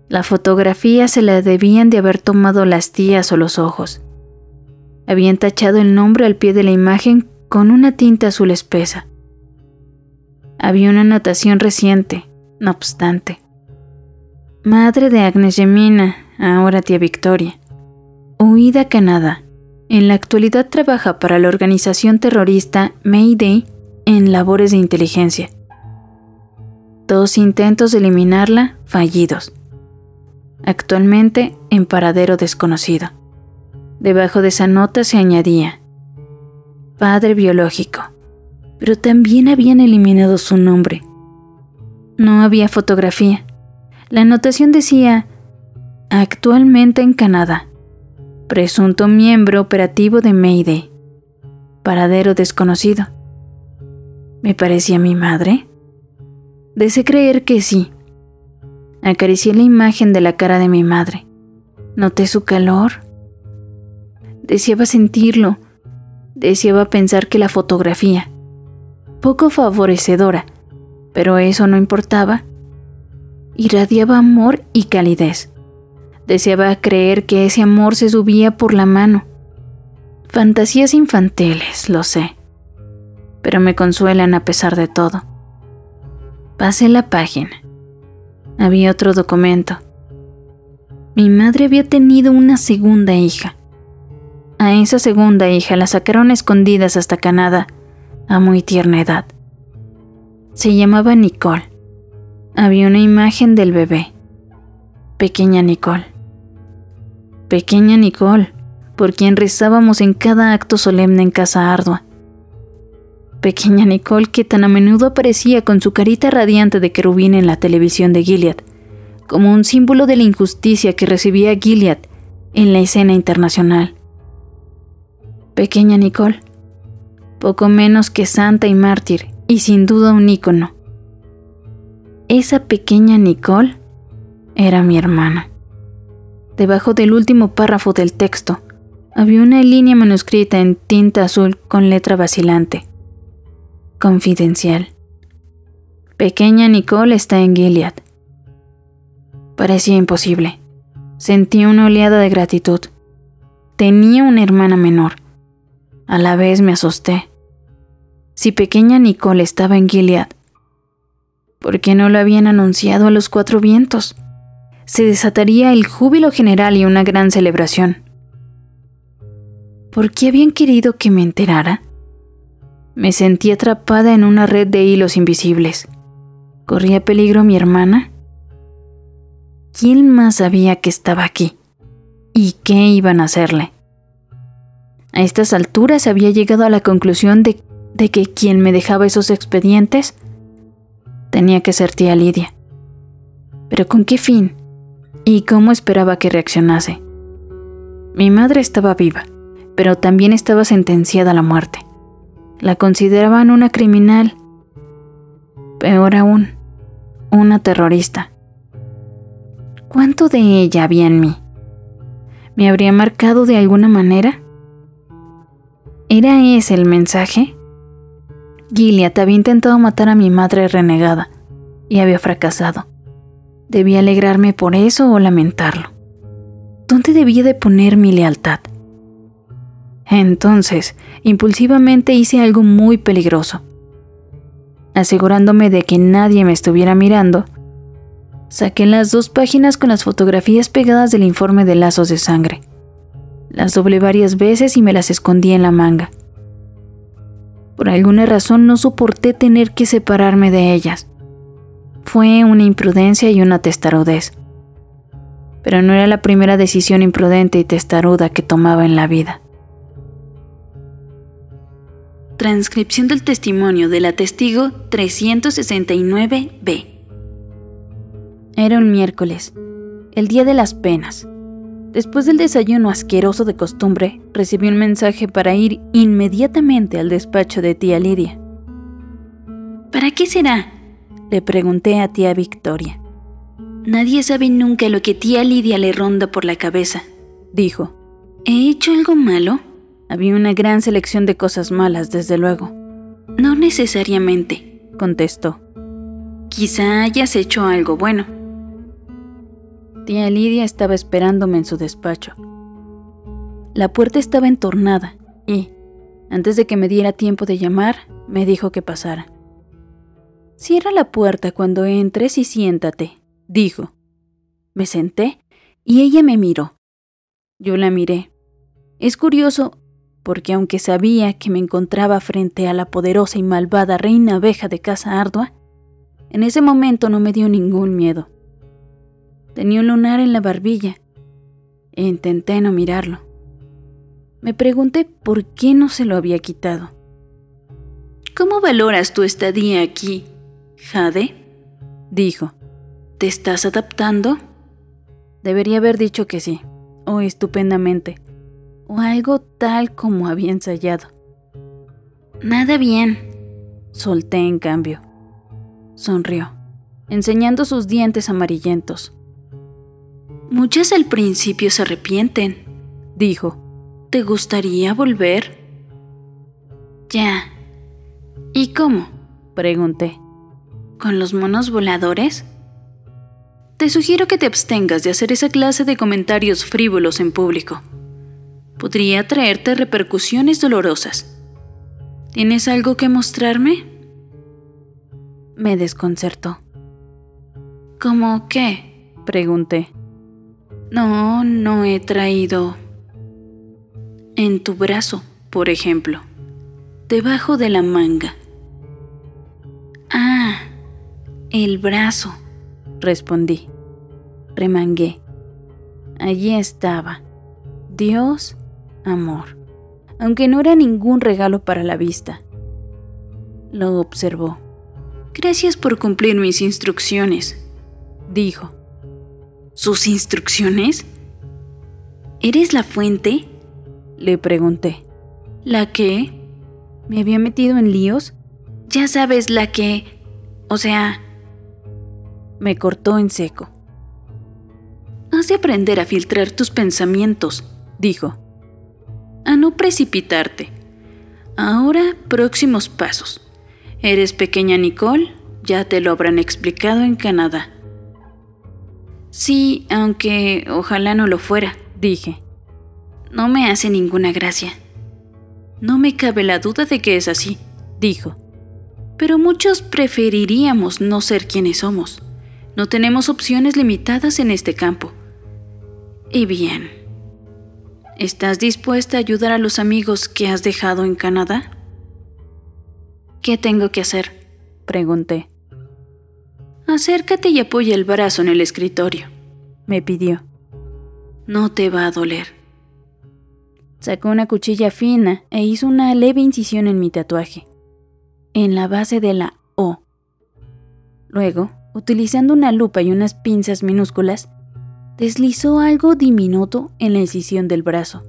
La fotografía se la debían de haber tomado las tías o los ojos. Habían tachado el nombre al pie de la imagen con una tinta azul espesa. Había una anotación reciente, no obstante. Madre de Agnes Gemina, ahora tía Victoria. Huida a Canadá. En la actualidad trabaja para la organización terrorista Mayday en labores de inteligencia. 2 intentos de eliminarla fallidos. Actualmente en paradero desconocido. Debajo de esa nota se añadía padre biológico, pero también habían eliminado su nombre. No había fotografía. La anotación decía: actualmente en Canadá. Presunto miembro operativo de Mayday. Paradero desconocido. ¿Me parecía mi madre? Deseé creer que sí. Acaricié la imagen de la cara de mi madre. Noté su calor. Deseaba sentirlo. Deseaba pensar que la fotografía, poco favorecedora, pero eso no importaba, irradiaba amor y calidez. Deseaba creer que ese amor se subía por la mano. Fantasías infantiles, lo sé, pero me consuelan a pesar de todo. Pasé la página. Había otro documento. Mi madre había tenido una segunda hija. A esa segunda hija la sacaron escondidas hasta Canadá, a muy tierna edad. Se llamaba Nicole. Había una imagen del bebé. Pequeña Nicole. Pequeña Nicole, por quien rezábamos en cada acto solemne en Casa Ardua. Pequeña Nicole, que tan a menudo aparecía con su carita radiante de querubín en la televisión de Gilead, como un símbolo de la injusticia que recibía Gilead en la escena internacional. Pequeña Nicole, poco menos que santa y mártir, y sin duda un ícono. Esa pequeña Nicole era mi hermana. Debajo del último párrafo del texto había una línea manuscrita en tinta azul con letra vacilante. Confidencial. Pequeña Nicole está en Gilead. Parecía imposible. Sentí una oleada de gratitud. Tenía una hermana menor. A la vez me asusté. Si pequeña Nicole estaba en Gilead, ¿por qué no lo habían anunciado a los 4 vientos? Se desataría el júbilo general y una gran celebración. ¿Por qué habían querido que me enterara? Me sentí atrapada en una red de hilos invisibles. ¿Corría peligro mi hermana? ¿Quién más sabía que estaba aquí? ¿Y qué iban a hacerle? A estas alturas había llegado a la conclusión de que quien me dejaba esos expedientes tenía que ser tía Lidia. ¿Pero con qué fin? ¿Y cómo esperaba que reaccionase? Mi madre estaba viva, pero también estaba sentenciada a la muerte. La consideraban una criminal, peor aún, una terrorista. ¿Cuánto de ella había en mí? ¿Me habría marcado de alguna manera? ¿Era ese el mensaje? Gilead había intentado matar a mi madre renegada y había fracasado. ¿Debía alegrarme por eso o lamentarlo? ¿Dónde debía de poner mi lealtad? Entonces, impulsivamente hice algo muy peligroso. Asegurándome de que nadie me estuviera mirando, saqué las dos páginas con las fotografías pegadas del informe de lazos de sangre. Las doblé varias veces y me las escondí en la manga. Por alguna razón no soporté tener que separarme de ellas. Fue una imprudencia y una testarudez. Pero no era la primera decisión imprudente y testaruda que tomaba en la vida. Transcripción del testimonio de la testigo 369-B. Era un miércoles, el día de las penas. Después del desayuno asqueroso de costumbre, recibí un mensaje para ir inmediatamente al despacho de tía Lidia. ¿Para qué será?, le pregunté a tía Victoria. Nadie sabe nunca lo que tía Lidia le ronda por la cabeza, dijo. ¿He hecho algo malo? Había una gran selección de cosas malas, desde luego. No necesariamente, contestó. Quizá hayas hecho algo bueno. Tía Lidia estaba esperándome en su despacho. La puerta estaba entornada y, antes de que me diera tiempo de llamar, me dijo que pasara. Cierra la puerta cuando entres y siéntate, dijo. Me senté y ella me miró. Yo la miré. Es curioso porque aunque sabía que me encontraba frente a la poderosa y malvada reina abeja de Casa Ardua, en ese momento no me dio ningún miedo. Tenía un lunar en la barbilla e intenté no mirarlo. Me pregunté por qué no se lo había quitado. ¿Cómo valoras tu estadía aquí, Jade?, dijo. ¿Te estás adaptando? Debería haber dicho que sí, o estupendamente, o algo tal como había ensayado. Nada bien, solté en cambio. Sonrió, enseñando sus dientes amarillentos. Muchas al principio se arrepienten, dijo. ¿Te gustaría volver? Ya. ¿Y cómo?, pregunté. ¿Con los monos voladores? Te sugiero que te abstengas de hacer esa clase de comentarios frívolos en público. Podría traerte repercusiones dolorosas. ¿Tienes algo que mostrarme? Me desconcertó. ¿Cómo qué?, pregunté. No he traído. En tu brazo, por ejemplo, debajo de la manga. Ah, el brazo, respondí. Remangué. Allí estaba. Dios, amor. Aunque no era ningún regalo para la vista. Lo observó. Gracias por cumplir mis instrucciones, dijo. ¿Sus instrucciones? ¿Eres la fuente?, le pregunté. ¿La qué? ¿Me había metido en líos? Ya sabes, la que... o sea... Me cortó en seco. Has de aprender a filtrar tus pensamientos, dijo. A no precipitarte. Ahora, próximos pasos. Eres pequeña Nicole, ya te lo habrán explicado en Canadá. Sí, aunque ojalá no lo fuera, dije. No me hace ninguna gracia. No me cabe la duda de que es así, dijo. Pero muchos preferiríamos no ser quienes somos. No tenemos opciones limitadas en este campo. Y bien, ¿estás dispuesta a ayudar a los amigos que has dejado en Canadá? ¿Qué tengo que hacer?, pregunté. Acércate y apoya el brazo en el escritorio, me pidió. No te va a doler. Sacó una cuchilla fina e hizo una leve incisión en mi tatuaje, en la base de la O. Luego, utilizando una lupa y unas pinzas minúsculas, deslizó algo diminuto en la incisión del brazo.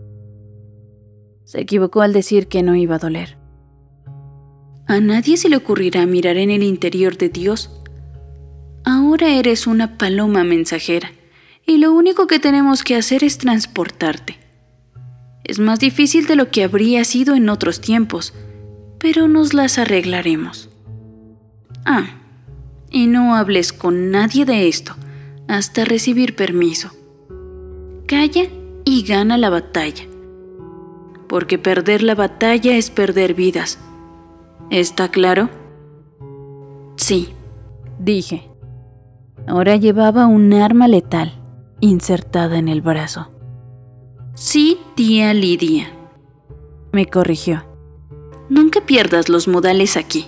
Se equivocó al decir que no iba a doler. A nadie se le ocurrirá mirar en el interior de Dios. Ahora eres una paloma mensajera y lo único que tenemos que hacer es transportarte. Es más difícil de lo que habría sido en otros tiempos, pero nos las arreglaremos. Ah, y no hables con nadie de esto hasta recibir permiso. Calla y gana la batalla, porque perder la batalla es perder vidas. ¿Está claro? Sí, dije. Ahora llevaba un arma letal insertada en el brazo. Sí, tía Lidia, me corrigió. Nunca pierdas los modales aquí.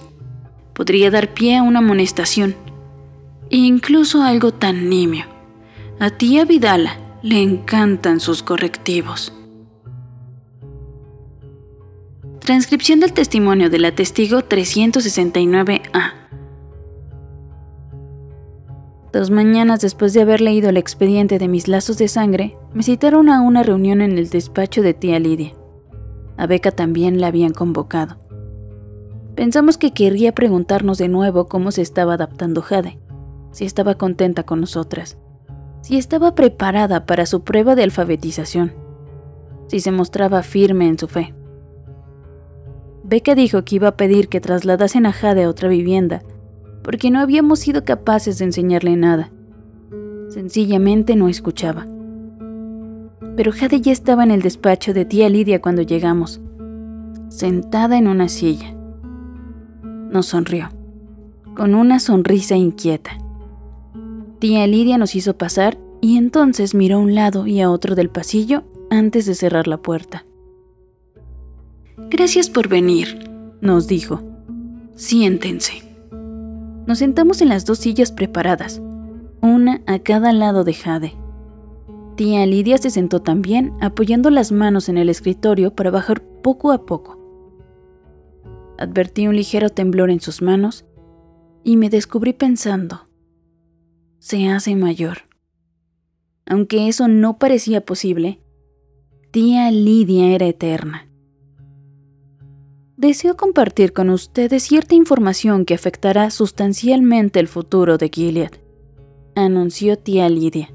Podría dar pie a una amonestación, e incluso algo tan nimio. A tía Vidala le encantan sus correctivos. Transcripción del testimonio de la testigo 369A. 2 mañanas después de haber leído el expediente de mis lazos de sangre, me citaron a una reunión en el despacho de tía Lidia. A Beca también la habían convocado. Pensamos que querría preguntarnos de nuevo cómo se estaba adaptando Jade, si estaba contenta con nosotras, si estaba preparada para su prueba de alfabetización, si se mostraba firme en su fe. Beca dijo que iba a pedir que trasladasen a Jade a otra vivienda, porque no habíamos sido capaces de enseñarle nada. Sencillamente no escuchaba. Pero Jade ya estaba en el despacho de tía Lidia cuando llegamos, sentada en una silla. Nos sonrió, con una sonrisa inquieta. Tía Lidia nos hizo pasar y entonces miró a un lado y a otro del pasillo antes de cerrar la puerta. «Gracias por venir», nos dijo. «Siéntense». Nos sentamos en las 2 sillas preparadas, una a cada lado de Jade. Tía Lidia se sentó también, apoyando las manos en el escritorio para bajar poco a poco. Advertí un ligero temblor en sus manos y me descubrí pensando: se hace mayor. Aunque eso no parecía posible, tía Lidia era eterna. Deseo compartir con ustedes cierta información que afectará sustancialmente el futuro de Gilead, anunció tía Lidia.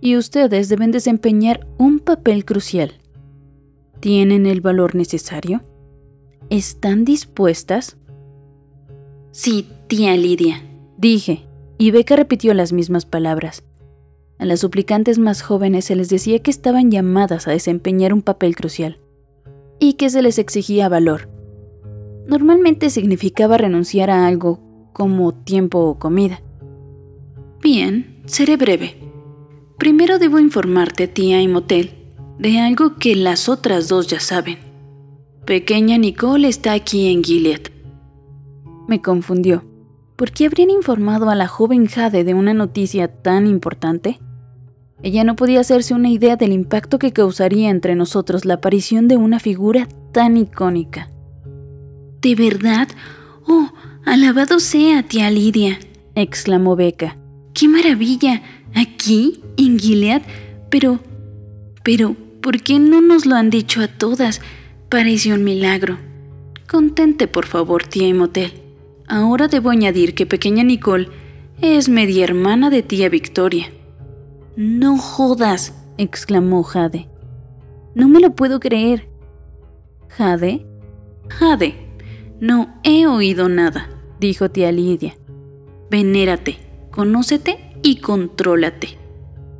Y ustedes deben desempeñar un papel crucial. ¿Tienen el valor necesario? ¿Están dispuestas? Sí, tía Lidia, dije, y Beca repitió las mismas palabras. A las suplicantes más jóvenes se les decía que estaban llamadas a desempeñar un papel crucial, y que se les exigía valor. Normalmente significaba renunciar a algo como tiempo o comida. Bien, seré breve. Primero debo informarte, tía Imotelle, de algo que las otras dos ya saben. Pequeña Nicole está aquí en Gilead. Me confundió. ¿Por qué habrían informado a la joven Jade de una noticia tan importante? Ella no podía hacerse una idea del impacto que causaría entre nosotros la aparición de una figura tan icónica. ¿De verdad? ¡Oh, alabado sea, tía Lidia!, exclamó Beca. ¡Qué maravilla! ¿Aquí, en Gilead? Pero, ¿por qué no nos lo han dicho a todas? Pareció un milagro. Contente, por favor, tía Imotelle. Ahora debo añadir que pequeña Nicole es media hermana de tía Victoria. «No jodas», exclamó Jade. «No me lo puedo creer». «¿Jade?» «Jade, no he oído nada», dijo tía Lidia. «Venérate, conócete y contrólate».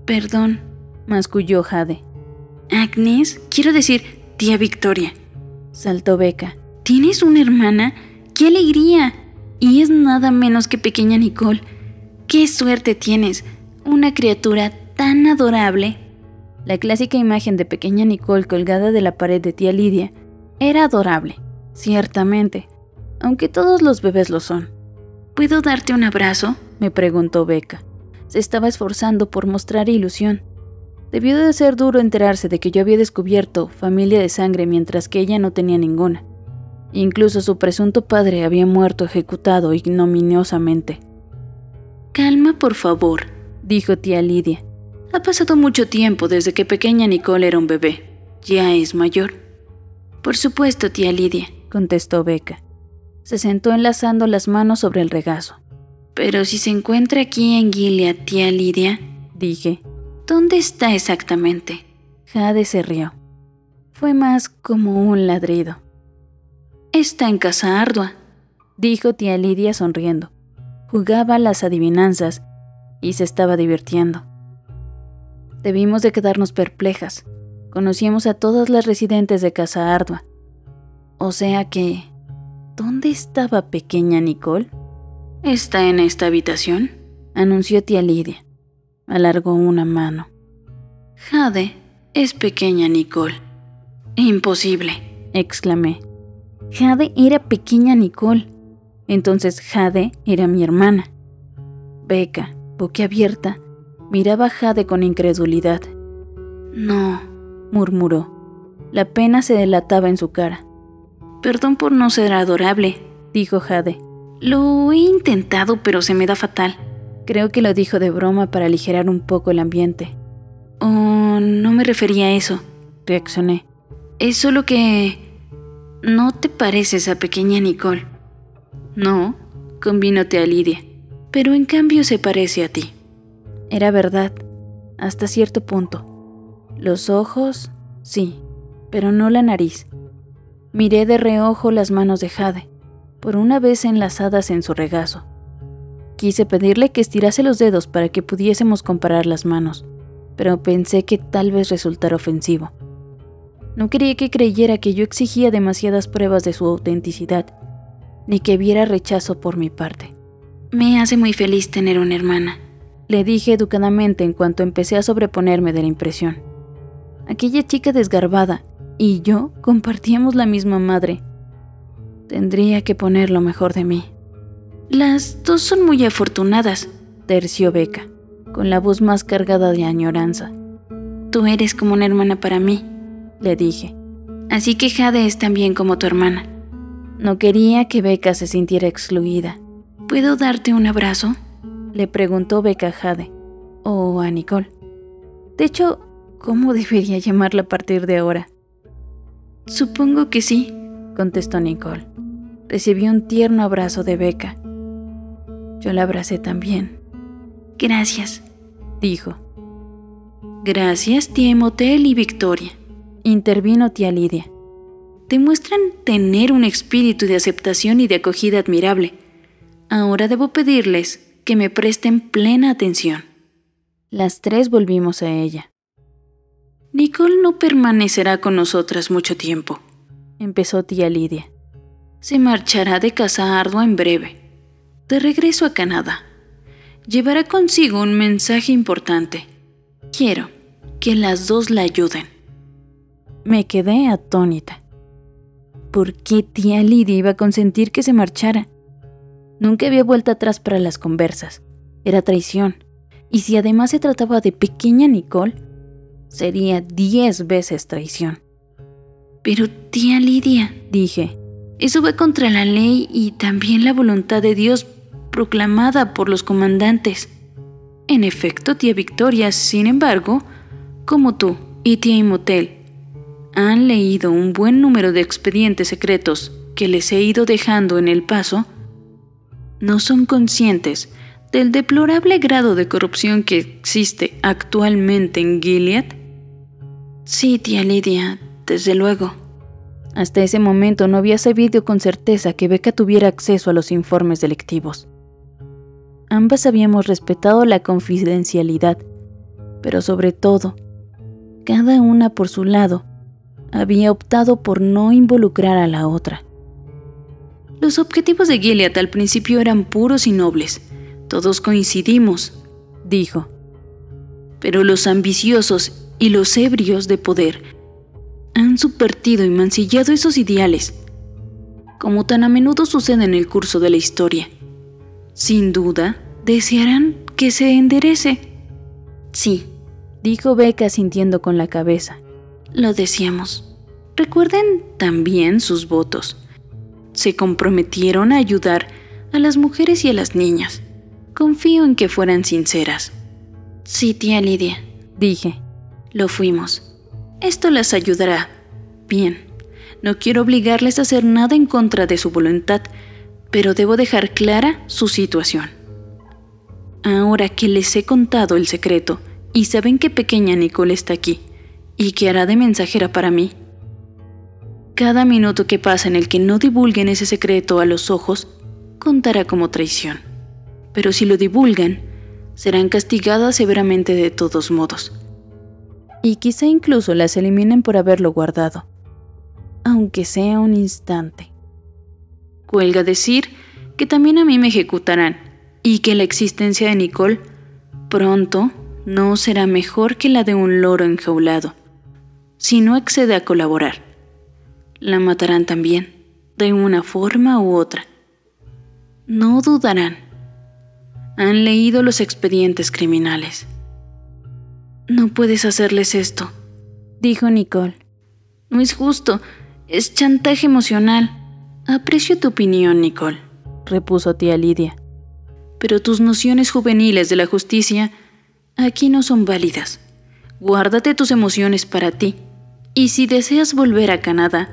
«Perdón», masculló Jade. «Agnes, quiero decir, tía Victoria», saltó Beca. «¿Tienes una hermana? ¡Qué alegría! Y es nada menos que pequeña Nicole. ¡Qué suerte tienes! Una criatura tan adorable». La clásica imagen de pequeña Nicole colgada de la pared de tía Lidia era adorable, ciertamente, aunque todos los bebés lo son. ¿Puedo darte un abrazo?, me preguntó Beca. Se estaba esforzando por mostrar ilusión. Debió de ser duro enterarse de que yo había descubierto familia de sangre mientras que ella no tenía ninguna. Incluso su presunto padre había muerto ejecutado ignominiosamente. «Calma, por favor», dijo tía Lidia. «Ha pasado mucho tiempo desde que pequeña Nicole era un bebé. Ya es mayor». «Por supuesto, tía Lidia», contestó Becca. Se sentó enlazando las manos sobre el regazo. «Pero si se encuentra aquí en Gilead, tía Lidia», dije. «¿Dónde está exactamente?». Jade se rió. Fue más como un ladrido. «Está en Casa Ardua», dijo tía Lidia sonriendo. Jugaba a las adivinanzas y se estaba divirtiendo. Debimos de quedarnos perplejas. Conocíamos a todas las residentes de Casa Ardua. O sea que... ¿dónde estaba pequeña Nicole? «Está en esta habitación», anunció tía Lidia. Alargó una mano. «Jade, es pequeña Nicole». «Imposible», exclamé. Jade era pequeña Nicole. Entonces Jade era mi hermana. Becca, boquiabierta, miraba a Jade con incredulidad. «No», murmuró. La pena se delataba en su cara. «Perdón por no ser adorable», dijo Jade. «Lo he intentado, pero se me da fatal». Creo que lo dijo de broma para aligerar un poco el ambiente. «Oh, no me refería a eso», reaccioné. «Es solo que... no te pareces a pequeña Nicole». «No», convino tía Lidia. «Pero en cambio se parece a ti». Era verdad, hasta cierto punto. Los ojos, sí, pero no la nariz. Miré de reojo las manos de Jade, por una vez enlazadas en su regazo. Quise pedirle que estirase los dedos para que pudiésemos comparar las manos, pero pensé que tal vez resultara ofensivo. No quería que creyera que yo exigía demasiadas pruebas de su autenticidad, ni que viera rechazo por mi parte. «Me hace muy feliz tener una hermana», le dije educadamente en cuanto empecé a sobreponerme de la impresión. Aquella chica desgarbada y yo compartíamos la misma madre. Tendría que poner lo mejor de mí. «Las dos son muy afortunadas», terció Becca, con la voz más cargada de añoranza. «Tú eres como una hermana para mí», le dije. «Así que Jade es también como tu hermana». No quería que Becca se sintiera excluida. «¿Puedo darte un abrazo?», le preguntó Becca a Jade, o a Nicole. De hecho, ¿cómo debería llamarla a partir de ahora? «Supongo que sí», contestó Nicole. Recibió un tierno abrazo de Becca. Yo la abracé también. «Gracias», dijo. «Gracias, tía Imotelle y Victoria», intervino tía Lidia. «Demuestran tener un espíritu de aceptación y de acogida admirable. Ahora debo pedirles que me presten plena atención». Las tres volvimos a ella. «Nicole no permanecerá con nosotras mucho tiempo», empezó tía Lidia. «Se marchará de Casa Ardua en breve, de regreso a Canadá. Llevará consigo un mensaje importante. Quiero que las dos la ayuden». Me quedé atónita. ¿Por qué tía Lidia iba a consentir que se marchara? Nunca había vuelto atrás para las conversas. Era traición. Y si además se trataba de pequeña Nicole, sería 10 veces traición. «Pero tía Lidia», dije, «eso va contra la ley y también la voluntad de Dios proclamada por los comandantes». «En efecto, tía Victoria, sin embargo, como tú y tía Imotelle, han leído un buen número de expedientes secretos que les he ido dejando en el paso, no son conscientes del deplorable grado de corrupción que existe actualmente en Gilead». «Sí, tía Lidia, desde luego». Hasta ese momento no había sabido con certeza que Becca tuviera acceso a los informes delictivos. Ambas habíamos respetado la confidencialidad, pero sobre todo, cada una por su lado, había optado por no involucrar a la otra. «Los objetivos de Gilead al principio eran puros y nobles. Todos coincidimos», dijo. «Pero los ambiciosos y los ebrios de poder han subvertido y mancillado esos ideales, como tan a menudo sucede en el curso de la historia. Sin duda, desearán que se enderece». «Sí, dijo Beck asintiendo con la cabeza. Lo decíamos. Recuerden también sus votos. Se comprometieron a ayudar a las mujeres y a las niñas. Confío en que fueran sinceras. Sí, tía Lidia, dije. Lo fuimos. Esto las ayudará. Bien. No quiero obligarles a hacer nada en contra de su voluntad, pero debo dejar clara su situación. Ahora que les he contado el secreto y saben que pequeña Nicole está aquí y que hará de mensajera para mí, cada minuto que pasa en el que no divulguen ese secreto a los ojos contará como traición. Pero si lo divulgan, serán castigadas severamente de todos modos. Y quizá incluso las eliminen por haberlo guardado, aunque sea un instante. Cuelga decir que también a mí me ejecutarán y que la existencia de Nicole pronto no será mejor que la de un loro enjaulado, si no accede a colaborar. La matarán también, de una forma u otra. No dudarán. Han leído los expedientes criminales. No puedes hacerles esto, dijo Nicole. No es justo, es chantaje emocional. Aprecio tu opinión, Nicole, repuso tía Lidia. Pero tus nociones juveniles de la justicia aquí no son válidas. Guárdate tus emociones para ti. Y si deseas volver a Canadá,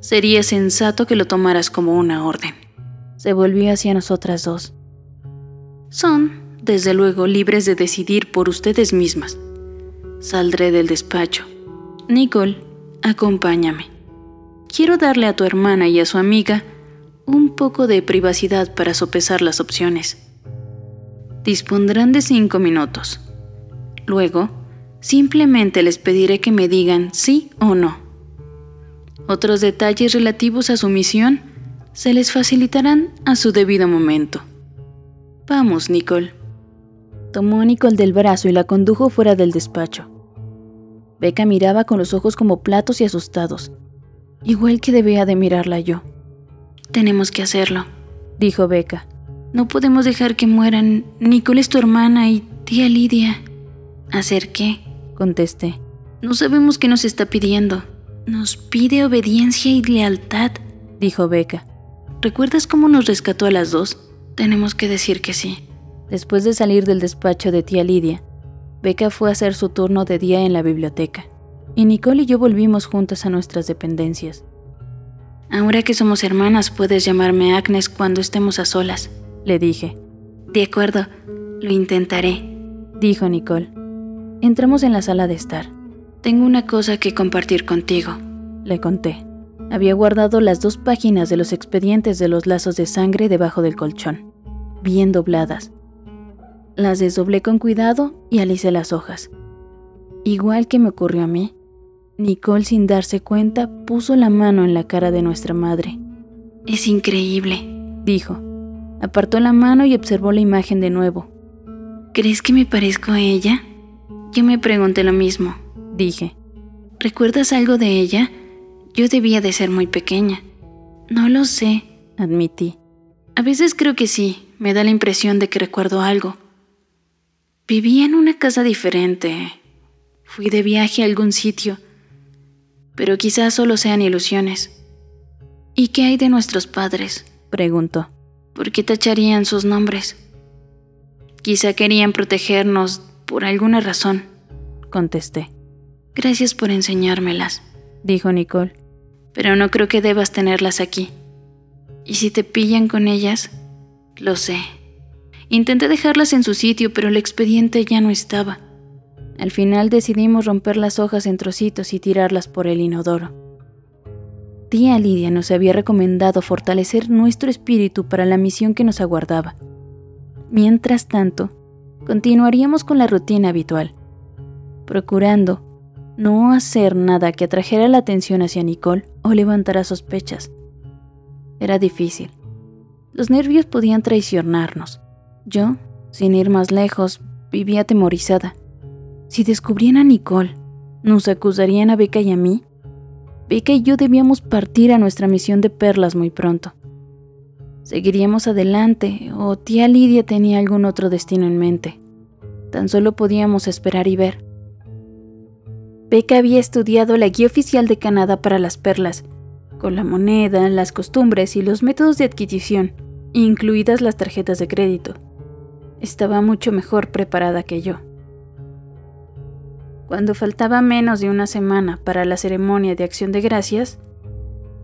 sería sensato que lo tomaras como una orden. Se volvió hacia nosotras dos. Son, desde luego, libres de decidir por ustedes mismas. Saldré del despacho. Nicole, acompáñame. Quiero darle a tu hermana y a su amiga un poco de privacidad para sopesar las opciones. Dispondrán de 5 minutos. Luego, simplemente les pediré que me digan sí o no. Otros detalles relativos a su misión se les facilitarán a su debido momento. Vamos, Nicole. Tomó a Nicole del brazo y la condujo fuera del despacho. Becca miraba con los ojos como platos y asustados, igual que debía de mirarla yo. Tenemos que hacerlo, dijo Becca. No podemos dejar que mueran. Nicole es tu hermana y tía Lidia. ¿Hacer qué?, contesté. No sabemos qué nos está pidiendo. Nos pide obediencia y lealtad, dijo Becca. ¿Recuerdas cómo nos rescató a las dos? Tenemos que decir que sí. Después de salir del despacho de tía Lidia, Becca fue a hacer su turno de día en la biblioteca, y Nicole y yo volvimos juntas a nuestras dependencias. Ahora que somos hermanas, puedes llamarme Agnes cuando estemos a solas, le dije. De acuerdo, lo intentaré, dijo Nicole. Entramos en la sala de estar. Tengo una cosa que compartir contigo, le conté. Había guardado las 2 páginas de los expedientes de los lazos de sangre debajo del colchón, bien dobladas. Las desdoblé con cuidado y alicé las hojas. Igual que me ocurrió a mí, Nicole, sin darse cuenta, puso la mano en la cara de nuestra madre. Es increíble, dijo. Apartó la mano y observó la imagen de nuevo. ¿Crees que me parezco a ella? Yo me pregunté lo mismo, dije. ¿Recuerdas algo de ella? Yo debía de ser muy pequeña. No lo sé, admití. A veces creo que sí, me da la impresión de que recuerdo algo. Vivía en una casa diferente. Fui de viaje a algún sitio. Pero quizás solo sean ilusiones. ¿Y qué hay de nuestros padres?, preguntó. ¿Por qué tacharían sus nombres? Quizá querían protegernos por alguna razón, contesté. Gracias por enseñármelas, dijo Nicole. Pero no creo que debas tenerlas aquí. Y si te pillan con ellas, lo sé. Intenté dejarlas en su sitio, pero el expediente ya no estaba. Al final decidimos romper las hojas en trocitos y tirarlas por el inodoro. Tía Lidia nos había recomendado fortalecer nuestro espíritu para la misión que nos aguardaba. Mientras tanto, continuaríamos con la rutina habitual, procurando no hacer nada que atrajera la atención hacia Nicole o levantara sospechas. Era difícil. Los nervios podían traicionarnos. Yo, sin ir más lejos, vivía atemorizada. Si descubrían a Nicole, nos acusarían a Becca y a mí. Becca y yo debíamos partir a nuestra misión de perlas muy pronto. Seguiríamos adelante, o tía Lidia tenía algún otro destino en mente. Tan solo podíamos esperar y ver. Becca había estudiado la guía oficial de Canadá para las perlas, con la moneda, las costumbres y los métodos de adquisición, incluidas las tarjetas de crédito. Estaba mucho mejor preparada que yo. Cuando faltaba menos de una semana para la ceremonia de Acción de Gracias,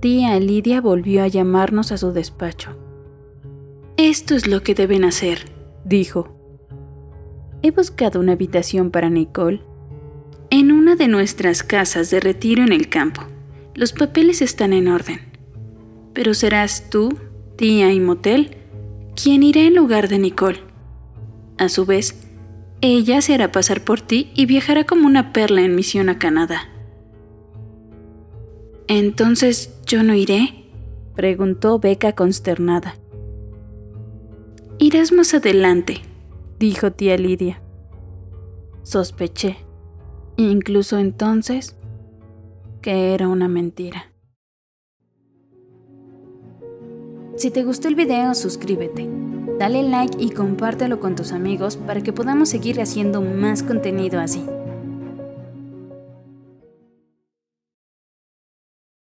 Tía Lidia volvió a llamarnos a su despacho. «Esto es lo que deben hacer», dijo. «He buscado una habitación para Nicole en una de nuestras casas de retiro en el campo. Los papeles están en orden, pero serás tú, Tía Imotelle, quien irá en lugar de Nicole. A su vez, ella se hará pasar por ti y viajará como una perla en misión a Canadá». «¿Entonces yo no iré?», preguntó Becca consternada. «Irás más adelante», dijo Tía Lidia. Sospeché, incluso entonces, que era una mentira. Si te gustó el video, suscríbete, dale like y compártelo con tus amigos para que podamos seguir haciendo más contenido así.